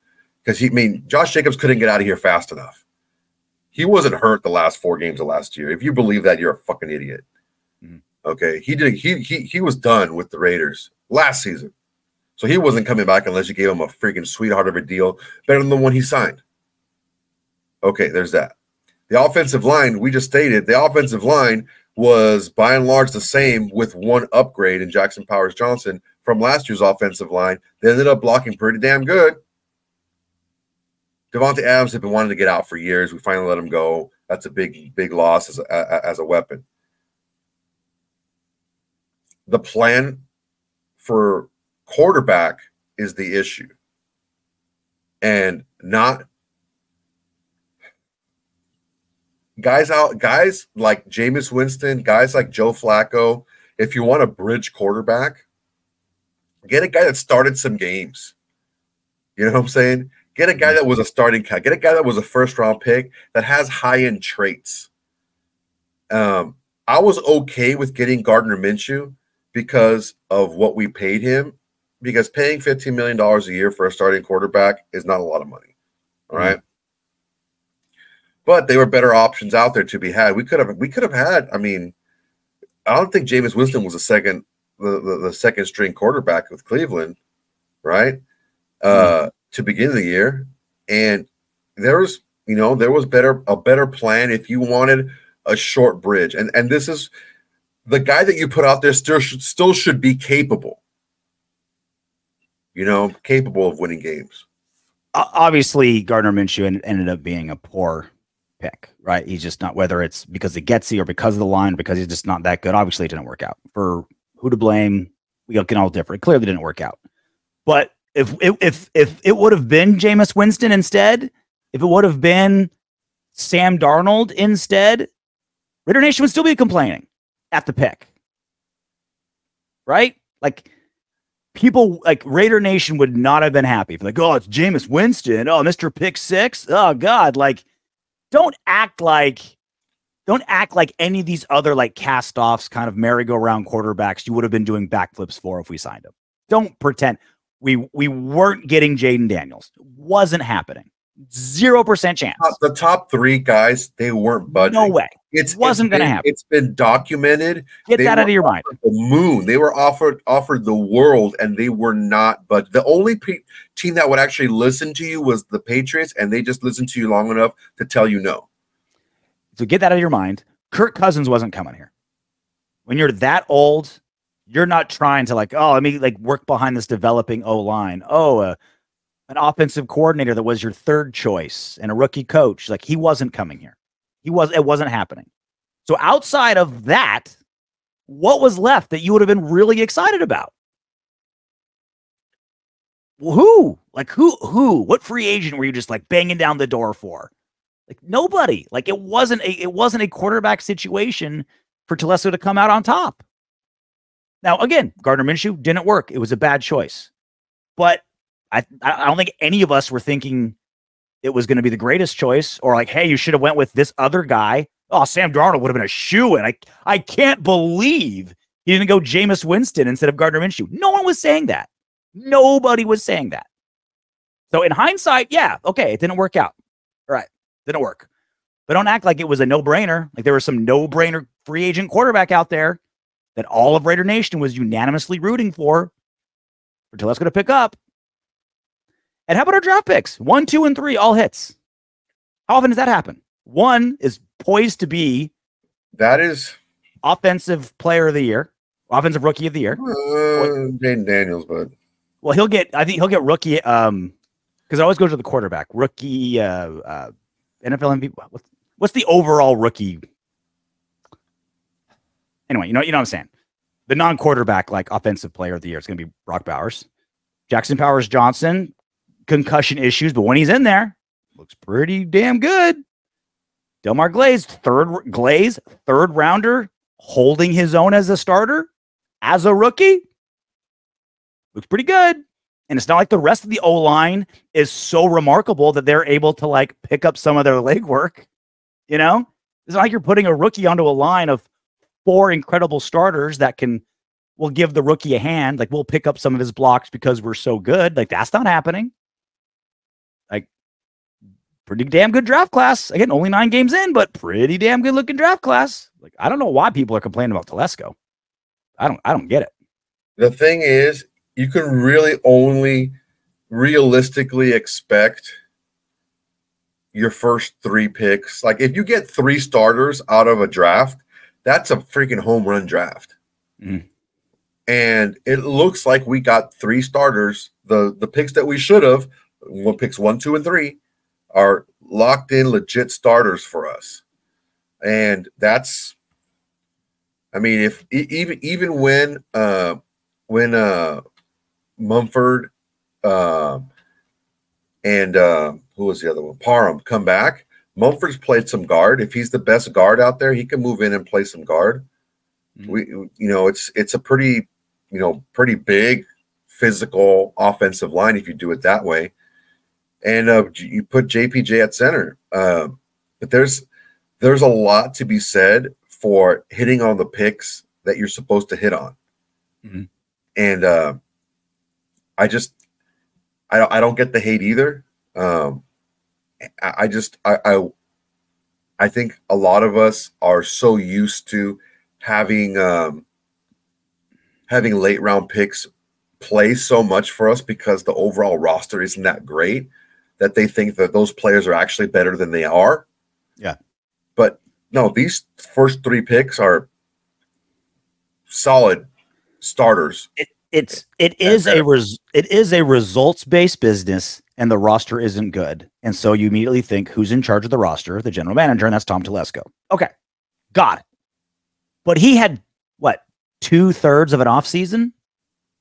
Because, he I mean, Josh Jacobs couldn't get out of here fast enough. He wasn't hurt the last four games of last year. If you believe that, you're a fucking idiot. Mm-hmm. Okay, he did. He he he was done with the Raiders last season, so he wasn't coming back unless you gave him a freaking sweetheart of a deal, better than the one he signed. Okay, there's that. The offensive line, we just stated, the offensive line was by and large the same with one upgrade in Jackson Powers Johnson from last year's offensive line. They ended up blocking pretty damn good. Davante Adams had been wanting to get out for years. We finally let him go. That's a big, big loss as a, as a weapon. The plan for quarterback is the issue. And not guys out, guys like Jameis Winston, guys like Joe Flacco. If you want a bridge quarterback, get a guy that started some games. You know what I'm saying? Get a guy that was a starting guy. Get a guy that was a first-round pick that has high-end traits. Um, I was okay with getting Gardner Minshew because of what we paid him, because paying fifteen million dollars a year for a starting quarterback is not a lot of money, all right? Mm-hmm. But they were better options out there to be had. We could have we could have had, I mean, I don't think Jameis Winston was a second, the, the, the second-string quarterback with Cleveland, right? Mm-hmm. Uh to begin the year, and there was, you know, there was better a better plan if you wanted a short bridge. And and this is the guy that you put out there still should, still should be capable, you know, capable of winning games. Obviously, Gardner Minshew ended up being a poor pick, right? He's just not, whether it's because of Getsy or because of the line, because he's just not that good. Obviously, it didn't work out. For who to blame, we can all differ. It clearly didn't work out. But If if if it would have been Jameis Winston instead, if it would have been Sam Darnold instead, Raider Nation would still be complaining at the pick, right? Like people, like Raider Nation would not have been happy. Like, oh, it's Jameis Winston. Oh, Mister Pick Six. Oh God, like don't act like don't act like any of these other like cast-offs kind of merry-go-round quarterbacks you would have been doing backflips for if we signed them. Don't pretend. We we weren't getting Jayden Daniels. Wasn't happening. Zero percent chance. The top three guys, they weren't budging. No way. It wasn't going to happen. It's been documented. Get that out of your mind. The moon. They were offered offered the world, and they were not budging. The only pe team that would actually listen to you was the Patriots, and they just listened to you long enough to tell you no. So get that out of your mind. Kirk Cousins wasn't coming here. When you're that old, you're not trying to like, oh, let me like work behind this developing O-line. Oh, uh, an offensive coordinator that was your third choice and a rookie coach. Like he wasn't coming here. He was, it wasn't happening. So outside of that, what was left that you would have been really excited about? Well, who, like who, who, what free agent were you just like banging down the door for? Like nobody, like it wasn't a, it wasn't a quarterback situation for Telesco to come out on top. Now, again, Gardner Minshew didn't work. It was a bad choice. But I, I don't think any of us were thinking it was going to be the greatest choice or like, hey, you should have went with this other guy. Oh, Sam Darnold would have been a shoo-in. I, I can't believe he didn't go Jameis Winston instead of Gardner Minshew. No one was saying that. Nobody was saying that. So in hindsight, yeah, okay, it didn't work out. All right, didn't work. But don't act like it was a no-brainer. Like there was some no-brainer free agent quarterback out there that all of Raider Nation was unanimously rooting for, until that's going to pick up. And how about our draft picks? One, two, and three, all hits. How often does that happen? One is poised to be that is offensive player of the year, offensive rookie of the year. Uh, Jayden Daniels, but well, he'll get. I think he'll get rookie. Um, because I always go to the quarterback, rookie, uh, uh, N F L M V P. What's, what's the overall rookie? Anyway, you know, you know what I'm saying? The non-quarterback, like, offensive player of the year is going to be Brock Bowers. Jackson Powers Johnson, concussion issues, but when he's in there, looks pretty damn good. Delmar Glaze, third Glaze, third rounder, holding his own as a starter, as a rookie, looks pretty good. And it's not like the rest of the O-line is so remarkable that they're able to like pick up some of their legwork. You know, it's not like you're putting a rookie onto a line of four incredible starters that can will give the rookie a hand. Like, we'll pick up some of his blocks because we're so good. Like, that's not happening. Like, pretty damn good draft class. Again, only nine games in, but pretty damn good looking draft class. Like, I don't know why people are complaining about Telesco. I don't, I don't get it. The thing is, you can really only realistically expect your first three picks. Like, if you get three starters out of a draft, that's a freaking home run draft. Mm. And it looks like we got three starters. The the picks that we should have, picks one, two, and three, are locked in legit starters for us. And that's, I mean, if even even when uh, when uh, Mumford uh, and uh, who was the other one? Parham come back. Mumford's played some guard. If he's the best guard out there, he can move in and play some guard. Mm-hmm. We, you know, it's it's a pretty, you know, pretty big physical offensive line if you do it that way. And uh, you put J P J at center. Uh, but there's there's a lot to be said for hitting on the picks that you're supposed to hit on. Mm-hmm. And uh, I just I don't I don't get the hate either. Um, I, I just I, I I think a lot of us are so used to having um, having late round picks play so much for us because the overall roster isn't that great that they think that those players are actually better than they are. Yeah. But no, these first three picks are solid starters. It, it's it is a res, it is a results based business, and the roster isn't good, and so you immediately think who's in charge of the roster, the general manager, and that's Tom Telesco. Okay, got it. But he had, what, two-thirds of an offseason,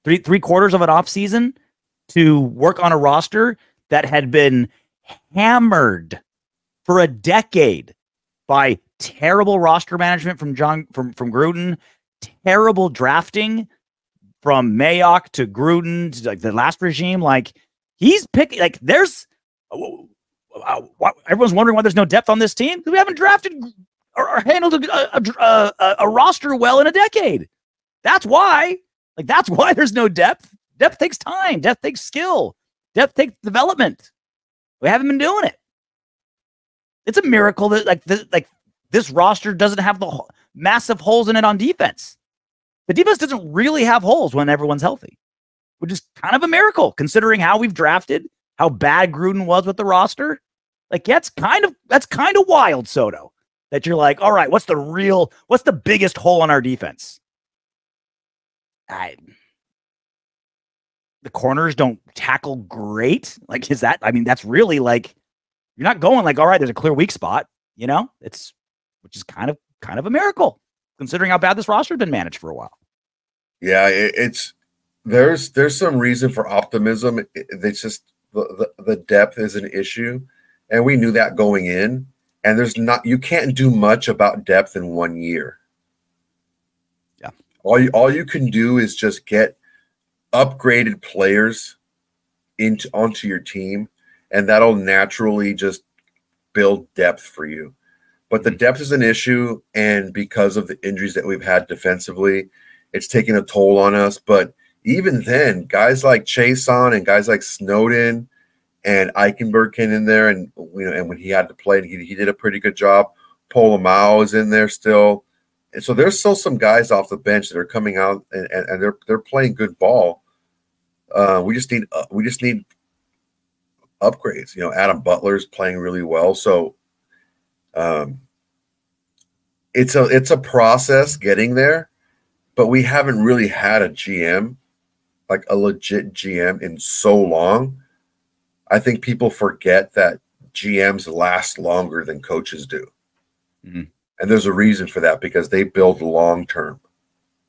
three, three-quarters of an offseason to work on a roster that had been hammered for a decade by terrible roster management from John from, from Gruden, terrible drafting from Mayock to Gruden to like the last regime. Like, he's picking, like, there's, everyone's wondering why there's no depth on this team. We haven't drafted Or, or handled a, a, a, a roster well in a decade. That's why. Like, that's why there's no depth. Depth takes time. Depth takes skill. Depth takes development. We haven't been doing it. It's a miracle that like this, like this roster doesn't have the ho massive holes in it on defense. The defense doesn't really have holes when everyone's healthy, which is kind of a miracle considering how we've drafted, how bad Gruden was with the roster. Like, yeah, it's kind of that's kind of wild, Soto. That you're like, all right, what's the real, what's the biggest hole on our defense? I, the corners don't tackle great. Like, is that, I mean, that's really like, you're not going like, all right, there's a clear weak spot, you know, it's, which is kind of, kind of a miracle considering how bad this roster has been managed for a while. Yeah. It, it's, there's, there's some reason for optimism. It, it's just the, the, the depth is an issue, and we knew that going in. And there's not, you can't do much about depth in one year. Yeah. All you all you can do is just get upgraded players into onto your team, and that'll naturally just build depth for you. But the depth is an issue, and because of the injuries that we've had defensively, it's taking a toll on us. But even then, guys like Chason and guys like Snowden and Eichenberg came in there, and you know, and when he had to play, he he did a pretty good job. Polamau is in there still, and so there's still some guys off the bench that are coming out, and, and, and they're they're playing good ball. Uh, we just need uh, we just need upgrades. You know, Adam Butler's playing really well, so um, it's a it's a process getting there, but we haven't really had a G M, like a legit G M, in so long. I think people forget that G Ms last longer than coaches do. Mm-hmm. And there's a reason for that, because they build long-term.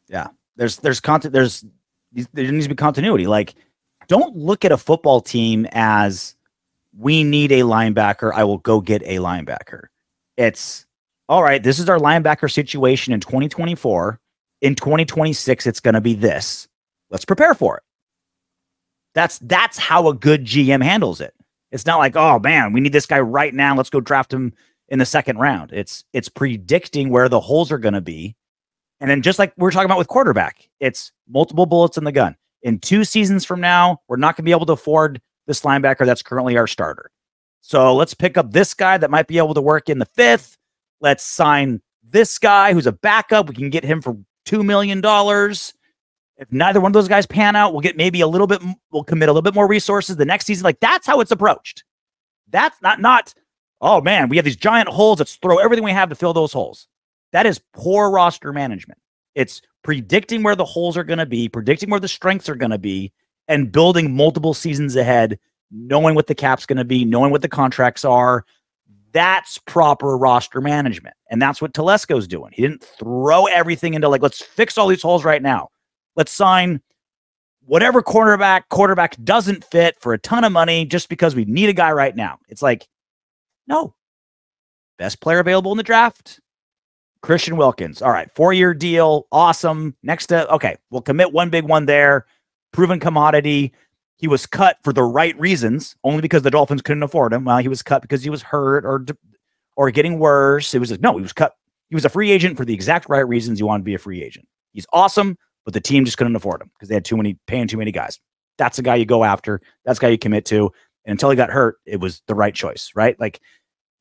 Yeah. There's, there's content. There's, there needs to be continuity. Like, don't look at a football team as we need a linebacker. I will go get a linebacker. It's all right. This is our linebacker situation in twenty twenty-four. In twenty twenty-six, it's going to be this. Let's prepare for it. That's that's how a good G M handles it. It's not like, oh man, we need this guy right now. Let's go draft him in the second round. It's it's predicting where the holes are going to be. And then just like we we're talking about with quarterback, it's multiple bullets in the gun. In two seasons from now, we're not going to be able to afford this linebacker that's currently our starter. So let's pick up this guy that might be able to work in the fifth. Let's sign this guy who's a backup. We can get him for two million dollars. If neither one of those guys pan out, we'll get maybe a little bit, we'll commit a little bit more resources the next season. Like that's how it's approached. That's not, not, oh man, we have these giant holes. Let's throw everything we have to fill those holes. That is poor roster management. It's predicting where the holes are going to be, predicting where the strengths are going to be, and building multiple seasons ahead, knowing what the cap's going to be, knowing what the contracts are. That's proper roster management. And that's what Telesco's doing. He didn't throw everything into like, let's fix all these holes right now. Let's sign whatever quarterback quarterback doesn't fit for a ton of money just because we need a guy right now. It's like, no. Best player available in the draft, Christian Wilkins. All right, four-year deal, awesome. Next to, okay, we'll commit one big one there. Proven commodity. He was cut for the right reasons, only because the Dolphins couldn't afford him. Well, he was cut because he was hurt or or getting worse. It was like, no, he was cut. He was a free agent for the exact right reasons you want to be a free agent. He's awesome, but the team just couldn't afford him because they had too many, paying too many guys. That's the guy you go after. That's the guy you commit to. And until he got hurt, it was the right choice, right? Like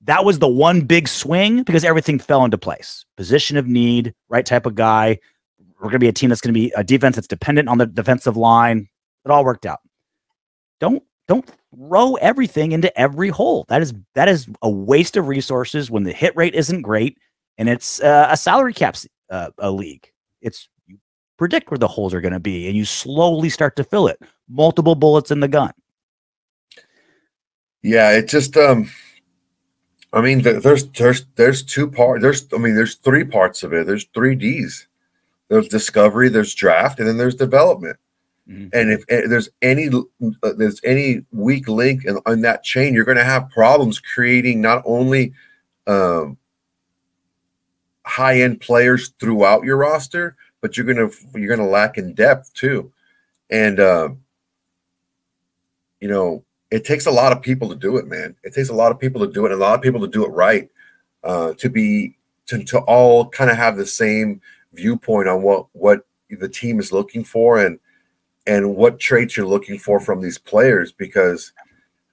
that was the one big swing because everything fell into place. Position of need, right type of guy. We're going to be a team that's going to be a defense that's dependent on the defensive line. It all worked out. Don't, don't throw everything into every hole. That is, that is a waste of resources when the hit rate isn't great. And it's uh, a salary cap uh, a league. It's, predict where the holes are going to be, and you slowly start to fill it. Multiple bullets in the gun. Yeah, it just, um, I mean, there's there's there's two parts. There's, I mean, there's three parts of it. There's three Ds. There's discovery, there's draft, and then there's development. Mm-hmm. And if, if there's any uh, there's any weak link in, in that chain, you're going to have problems creating not only um, high end players throughout your roster, but you're gonna you're gonna lack in depth too, and um, you know it takes a lot of people to do it, man. It takes a lot of people to do it, and a lot of people to do it right, uh, to be to to all kind of have the same viewpoint on what what the team is looking for and and what traits you're looking for from these players. Because,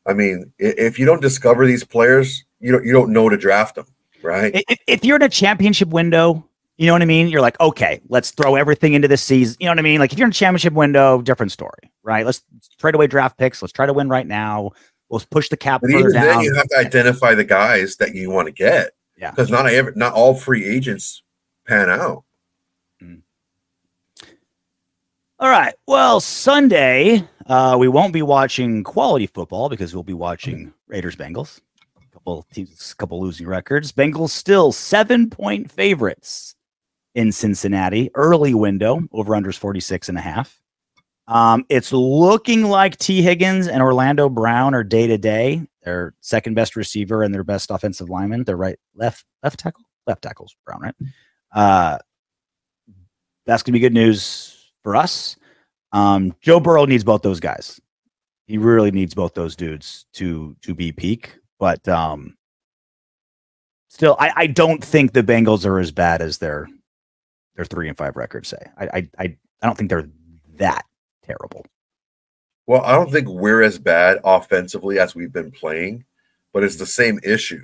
I mean, if you don't discover these players, you don't you don't know to draft them, right? If, if you're in a championship window. You know what I mean? You're like, okay, let's throw everything into this season. You know what I mean? Like if you're in a championship window, different story, right? Let's trade away draft picks. Let's try to win right now. Let's push the cap further down. Then you have to identify the guys that you want to get. Yeah. Because not every, not all free agents pan out. Mm. All right. Well, Sunday, uh, we won't be watching quality football because we'll be watching Raiders Bengals. A couple teams, a couple losing records. Bengals still seven point favorites in Cincinnati, early window, over-under is forty-six and a half. Um, it's looking like T. Higgins and Orlando Brown are day-to-day. Their second-best receiver and their best offensive lineman. Their right, left, left tackle? Left tackle's Brown, right? Uh, that's going to be good news for us. Um, Joe Burrow needs both those guys. He really needs both those dudes to, to be peak, but um, still, I, I don't think the Bengals are as bad as their Their three and five records say. I, I I don't think they're that terrible. Well, I don't think we're as bad offensively as we've been playing, but it's the same issue.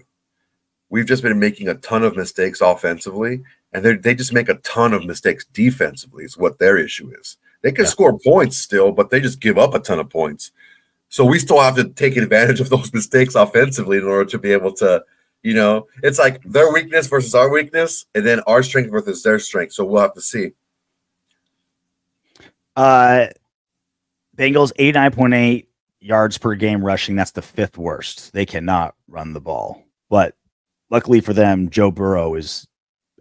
We've just been making a ton of mistakes offensively, and they they just make a ton of mistakes defensively is what their issue is. They can yeah. score points still, but they just give up a ton of points. So we still have to take advantage of those mistakes offensively in order to be able to, you know, it's like their weakness versus our weakness, and then our strength versus their strength. So we'll have to see. Uh, Bengals eighty-nine point eight yards per game rushing. That's the fifth worst. They cannot run the ball. But luckily for them, Joe Burrow is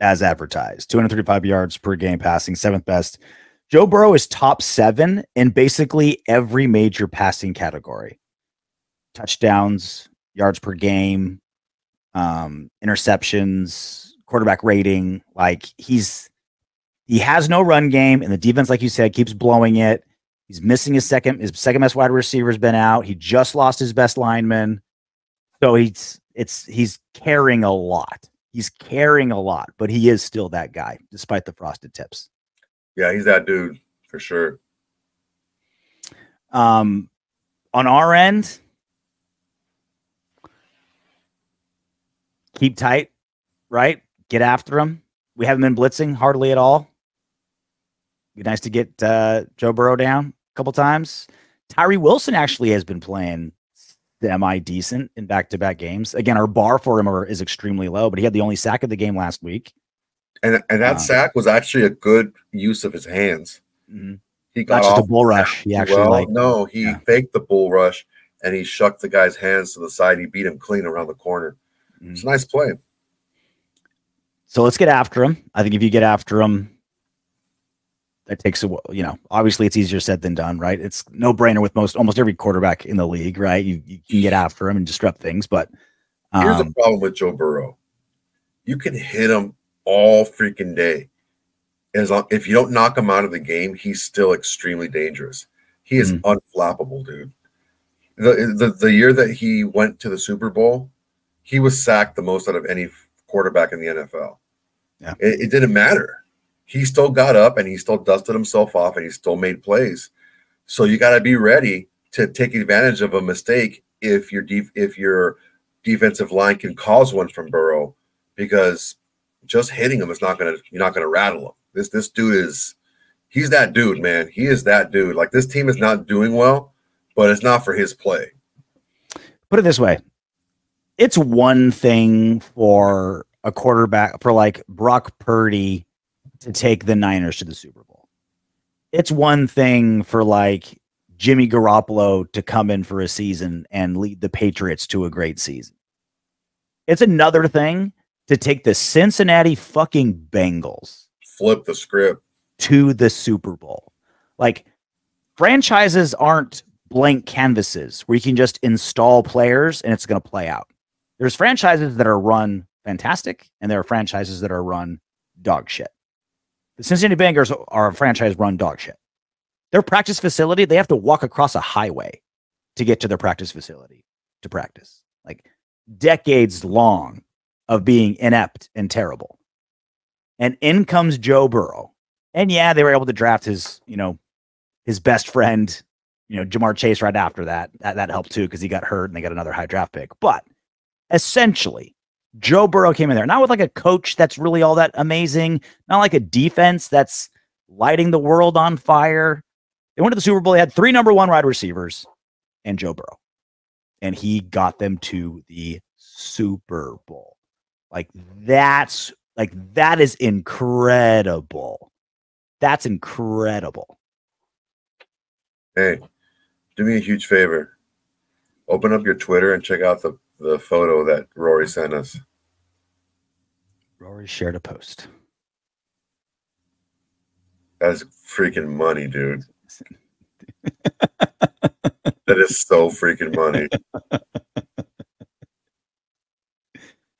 as advertised. two hundred thirty-five yards per game passing, seventh best. Joe Burrow is top seven in basically every major passing category. Touchdowns, yards per game, um, interceptions, quarterback rating. Like he's, he has no run game, and the defense, like you said, keeps blowing it. He's missing his second, his second best wide receiver has been out. He just lost his best lineman. So he's, it's, he's carrying a lot. He's carrying a lot, but he is still that guy despite the frosted tips. Yeah, he's that dude for sure. Um, on our end, keep tight, right? Get after him. We haven't been blitzing hardly at all. Be nice to get uh, Joe Burrow down a couple times. Tyree Wilson actually has been playing semi-decent in back-to-back games. Again, our bar for him is extremely low, but he had the only sack of the game last week. And, and that um, sack was actually a good use of his hands. Mm-hmm. He got Not just a bull rush. He actually well, like, no, he yeah. faked the bull rush, and he shucked the guy's hands to the side. He beat him clean around the corner. Mm-hmm. It's a nice play. So let's get after him. I think if you get after him, that takes a while, you know, obviously it's easier said than done, right? It's no brainer with most, almost every quarterback in the league, right? You, you can get after him and disrupt things, but um, here's the problem with Joe Burrow. You can hit him all freaking day. As long, if you don't knock him out of the game, he's still extremely dangerous. He is mm-hmm. unflappable, dude. The, the, the year that he went to the Super Bowl, he was sacked the most out of any quarterback in the N F L. Yeah. It, it didn't matter. He still got up and he still dusted himself off and he still made plays. So you got to be ready to take advantage of a mistake if your def if your defensive line can cause one from Burrow, because just hitting him is not gonna you're not gonna rattle him. This this dude is he's that dude, man. He is that dude. Like, this team is not doing well, but it's not for his play. Put it this way: it's one thing for a quarterback, for like Brock Purdy, to take the Niners to the Super Bowl. It's one thing for like Jimmy Garoppolo to come in for a season and lead the Patriots to a great season. It's another thing to take the Cincinnati fucking Bengals, flip the script, to the Super Bowl. Like, franchises aren't blank canvases where you can just install players and it's going to play out. There's franchises that are run fantastic, and there are franchises that are run dog shit. The Cincinnati Bengals are a franchise run dog shit. Their practice facility, they have to walk across a highway to get to their practice facility to practice. Like, decades long of being inept and terrible. And in comes Joe Burrow. And yeah, they were able to draft his, you know, his best friend, you know, Jamar Chase right after that. That, that helped too, because he got hurt and they got another high draft pick. But essentially, Joe Burrow came in there, not with like a coach that's really all that amazing, not like a defense that's lighting the world on fire. They went to the Super Bowl. They had three number one wide receivers and Joe Burrow, and he got them to the Super Bowl. Like, that's like, that is incredible. That's incredible. Hey, do me a huge favor. Open up your Twitter and check out the the photo that Rory sent us. Rory shared a post. That's freaking money, dude. That is so freaking money.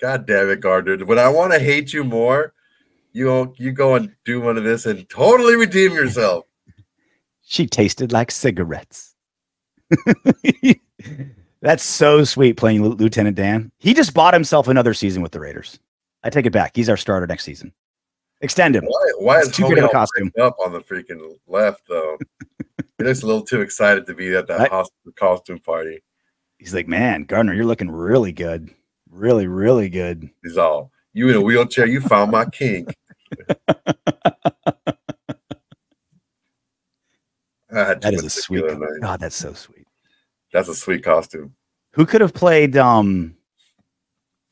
God damn it, Gardner. When I want to hate you more, you, you go and do one of this and totally redeem yourself. She tasted like cigarettes. That's so sweet, playing Lieutenant Dan. He just bought himself another season with the Raiders. I take it back. He's our starter next season. Extend him. Why, why is too good of a costume up on the freaking left, though? He looks a little too excited to be at that I, costume party. He's like, man, Gardner, you're looking really good. Really, really good. He's all, you in a wheelchair, you found my kink. That is a sweet night. God, that's so sweet. That's a sweet costume. Who could have played um,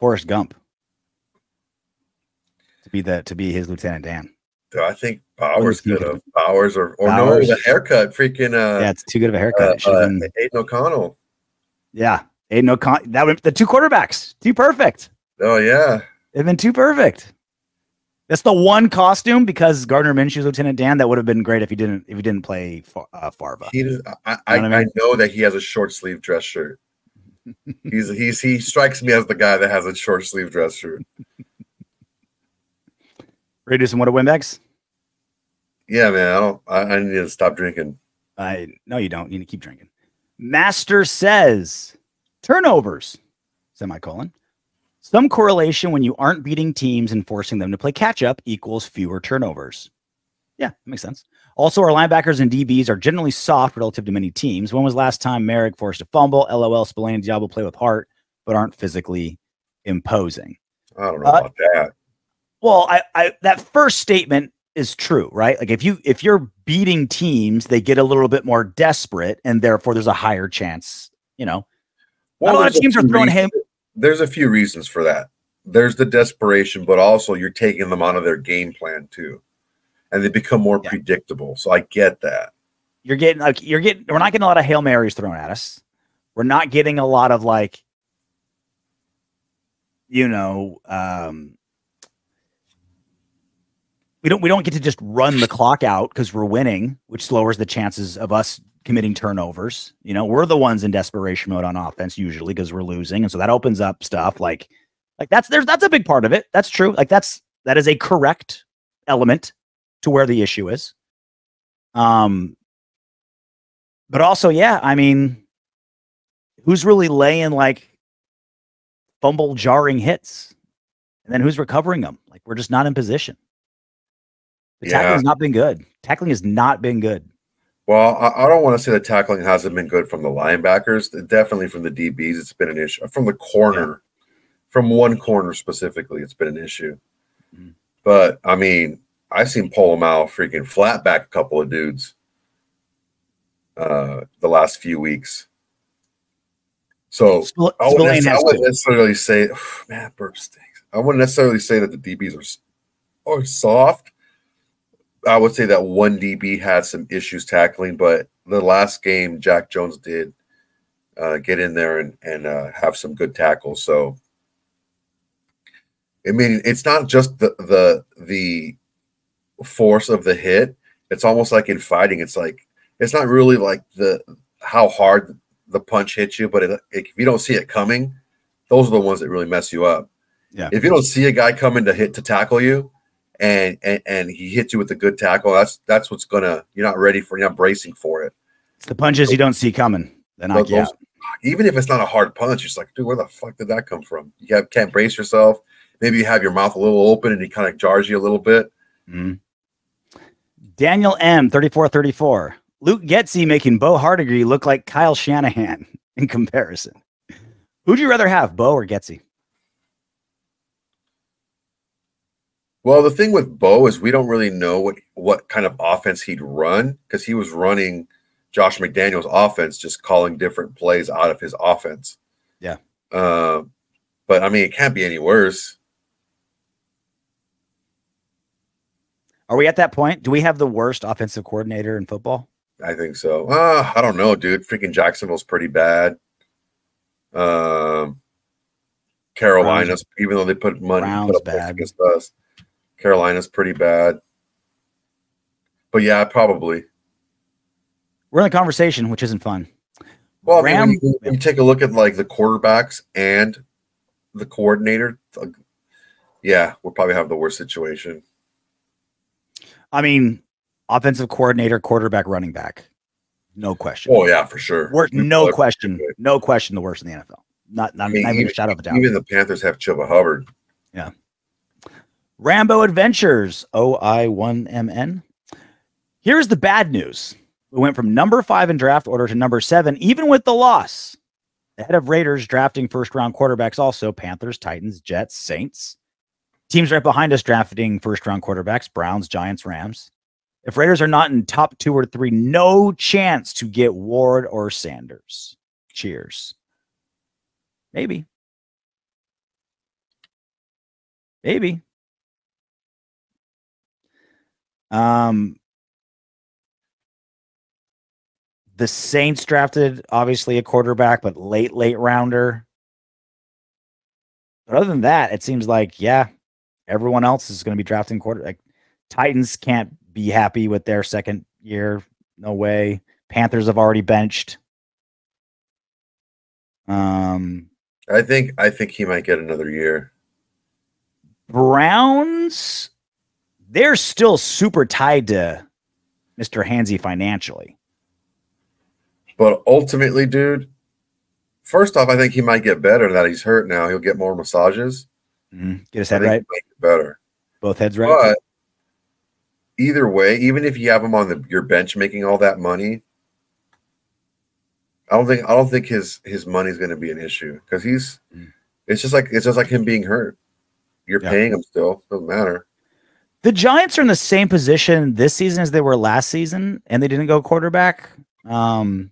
Forrest Gump to be the to be his Lieutenant Dan? Dude, I think Bowers could have. Bowers or or Bowers. No, the haircut, freaking. Uh, yeah, it's too good of a haircut. Uh, uh, been... Aiden O'Connell. Yeah, Aiden O'Connell. That would, the two quarterbacks, too perfect. Oh yeah, they've been too perfect. That's the one costume, because Gardner Minshew's Lieutenant Dan. That would have been great if he didn't if he didn't play uh, Farva. He does, I, I, you know I, mean? I know that he has a short sleeve dress shirt. he's he's he strikes me as the guy that has a short sleeve dress shirt. Ready to do some what a win backs? Yeah, man. I don't. I, I need to stop drinking. I no, you don't. You need to keep drinking. Master says turnovers. Semicolon. Some correlation when you aren't beating teams and forcing them to play catch-up equals fewer turnovers. Yeah, that makes sense. Also, our linebackers and D Bs are generally soft relative to many teams. When was last time Merrick forced a fumble? L O L, Spillane and Diablo play with heart, but aren't physically imposing. I don't know uh, about that. Well, I, I, that first statement is true, right? Like if, you, if you're beating teams, they get a little bit more desperate, and therefore there's a higher chance, you know. Well, a lot of teams are throwing him. There's a few reasons for that. There's the desperation, but also you're taking them out of their game plan too, and they become more yeah. predictable. So I get that. You're getting like you're getting. We're not getting a lot of Hail Marys thrown at us. We're not getting a lot of like, you know, um, we don't we don't get to just run the clock out because we're winning, which lowers the chances of us committing turnovers. You know, we're the ones in desperation mode on offense usually because we're losing. And so that opens up stuff like, like that's, there's, that's a big part of it. That's true. Like that's, that is a correct element to where the issue is. Um, but also, yeah, I mean, who's really laying like fumble jarring hits and then who's recovering them? Like we're just not in position. The yeah. tackling has not been good. Tackling has not been good. Well, I don't want to say the tackling hasn't been good from the linebackers. Definitely from the D Bs, it's been an issue. From the corner, from one corner specifically, it's been an issue. Mm-hmm. But, I mean, I've seen Polamalu freaking flat back a couple of dudes uh, the last few weeks. So Spl I wouldn't necessarily, necessarily say, oh, man, burp stinks. I wouldn't necessarily say that the D Bs are, are soft. I would say that one D B had some issues tackling, but the last game Jack Jones did uh, get in there and, and uh, have some good tackles. So, I mean, it's not just the, the, the force of the hit. It's almost like in fighting. It's like, it's not really like the, how hard the punch hits you, but it, it, if you don't see it coming, those are the ones that really mess you up. Yeah. If you don't see a guy coming to hit, to tackle you, And, and and he hits you with a good tackle. That's that's what's gonna. You're not ready for. You're not bracing for it. It's the punches so, you don't see coming. Then I get even if it's not a hard punch, it's like, dude, where the fuck did that come from? You have, can't brace yourself. Maybe you have your mouth a little open and he kind of jars you a little bit. Mm-hmm. Daniel M. thirty-four thirty-four. Luke Getsy making Bo Hardigree look like Kyle Shanahan in comparison. Who'd you rather have, Bo or Getsy? Well, the thing with Bo is we don't really know what, what kind of offense he'd run because he was running Josh McDaniels' offense, just calling different plays out of his offense. Yeah. Uh, but, I mean, it can't be any worse. Are we at that point? Do we have the worst offensive coordinator in football? I think so. Uh, I don't know, dude. Freaking Jacksonville's pretty bad. Um, Carolina's, Browns, even though they put money put up bad. against us. Carolina's pretty bad. But, yeah, probably. We're in a conversation, which isn't fun. Well, I mean, Ram when you, when you take a look at, like, the quarterbacks and the coordinator, uh, yeah, we'll probably have the worst situation. I mean, offensive coordinator, quarterback, running back. No question. Oh, yeah, for sure. We're, no question. No question the worst in the N F L. Not, not, I mean, not even, even a shadow of a doubt. Even the Panthers have Chuba Hubbard. Yeah. Rambo Adventures, O I one M N. Here's the bad news. We went from number five in draft order to number seven, even with the loss. Ahead of Raiders drafting first-round quarterbacks also, Panthers, Titans, Jets, Saints. Teams right behind us drafting first-round quarterbacks, Browns, Giants, Rams. If Raiders are not in top two or three, no chance to get Ward or Sanders. Cheers. Maybe. Maybe. Um, the Saints drafted obviously a quarterback, but late, late rounder. But other than that, it seems like, yeah, everyone else is going to be drafting quarter. Like Titans can't be happy with their second year. No way. Panthers have already benched. Um, I think I think he might get another year. Browns, they're still super tied to Mister Hansi financially. But ultimately, dude, first off, I think he might get better now that he's hurt now. He'll get more massages. Mm-hmm. Get his head I right. He might get better. Both heads right. But either way, even if you have him on the, your bench making all that money, I don't think I don't think his his money is going to be an issue because he's mm. it's just like it's just like him being hurt. You're yeah. paying him still. Doesn't matter. The Giants are in the same position this season as they were last season, and they didn't go quarterback. Um,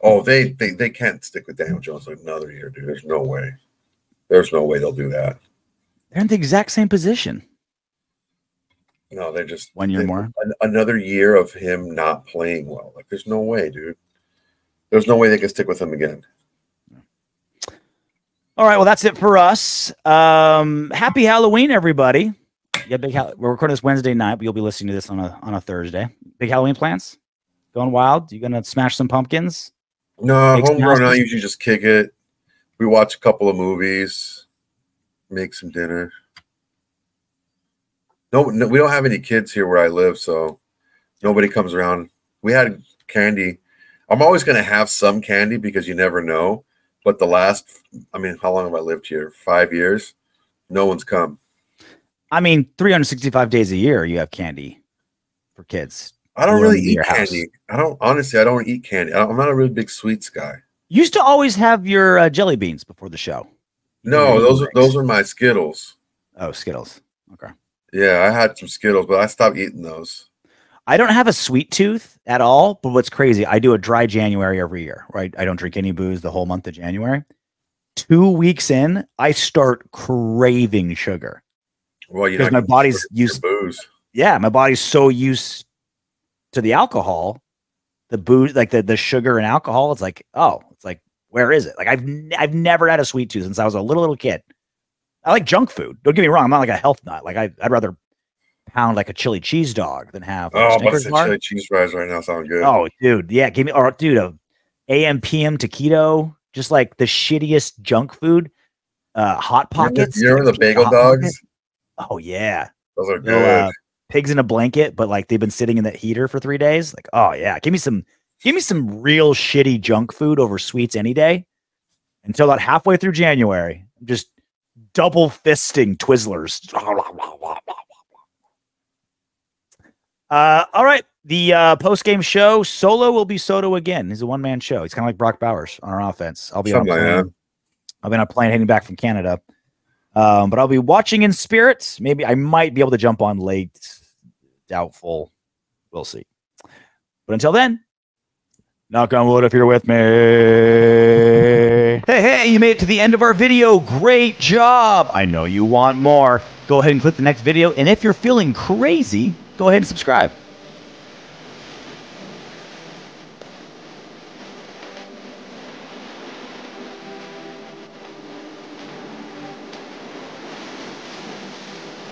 oh, they they they can't stick with Daniel Jones another year, dude. There's no way. There's no way they'll do that. They're in the exact same position. No, they're just one year they, more. An, another year of him not playing well. Like, there's no way, dude. There's no way they can stick with him again. All right, well, that's it for us. Um, happy Halloween, everybody. Yeah, big. We're recording this Wednesday night, but you'll be listening to this on a on a Thursday. Big Halloween plans? Going wild? You gonna smash some pumpkins? No, homegrown. I usually just kick it. We watch a couple of movies, make some dinner. No, no, we don't have any kids here where I live, so nobody comes around. We had candy. I'm always going to have some candy because you never know. But the last, I mean, how long have I lived here? Five years? No one's come. I mean, three hundred sixty-five days a year you have candy for kids. I don't really eat candy. House. I don't, honestly, I don't eat candy. I don't, I'm not a really big sweets guy. You used to always have your uh, jelly beans before the show. No, those are, those are my Skittles. Oh, Skittles. Okay. Yeah, I had some Skittles, but I stopped eating those. I don't have a sweet tooth at all, but what's crazy, I do a dry January every year, right? I don't drink any booze the whole month of January. Two weeks in, I start craving sugar. Well, you know, my body's used to booze. Yeah, my body's so used to the alcohol, the booze, like the, the sugar and alcohol. It's like, oh, it's like, where is it? Like, I've, I've never had a sweet tooth since I was a little, little kid. I like junk food. Don't get me wrong. I'm not like a health nut. Like, I, I'd rather pound like a chili cheese dog than have like, oh, Snickers bar. Chili cheese fries right now sound good. Oh, dude, yeah, give me or dude a A M P M taquito, just like the shittiest junk food. Uh, hot pockets. You remember the bagel dogs? Pocket. Oh yeah, those are good. Uh, pigs in a blanket, but like they've been sitting in that heater for three days. Like, oh yeah, give me some, give me some real shitty junk food over sweets any day. Until about halfway through January, I'm just double fisting Twizzlers. Uh, all right. The uh, post-game show, Solo will be Soto again. He's a one-man show. He's kind of like Brock Bowers on our offense. I'll be Something on a plane. Like I'll be on a plane heading back from Canada. Um, but I'll be watching in spirit. Maybe I might be able to jump on late. Doubtful. We'll see. But until then, knock on wood if you're with me. Hey, hey, you made it to the end of our video. Great job. I know you want more. Go ahead and click the next video. And if you're feeling crazy, go ahead and subscribe.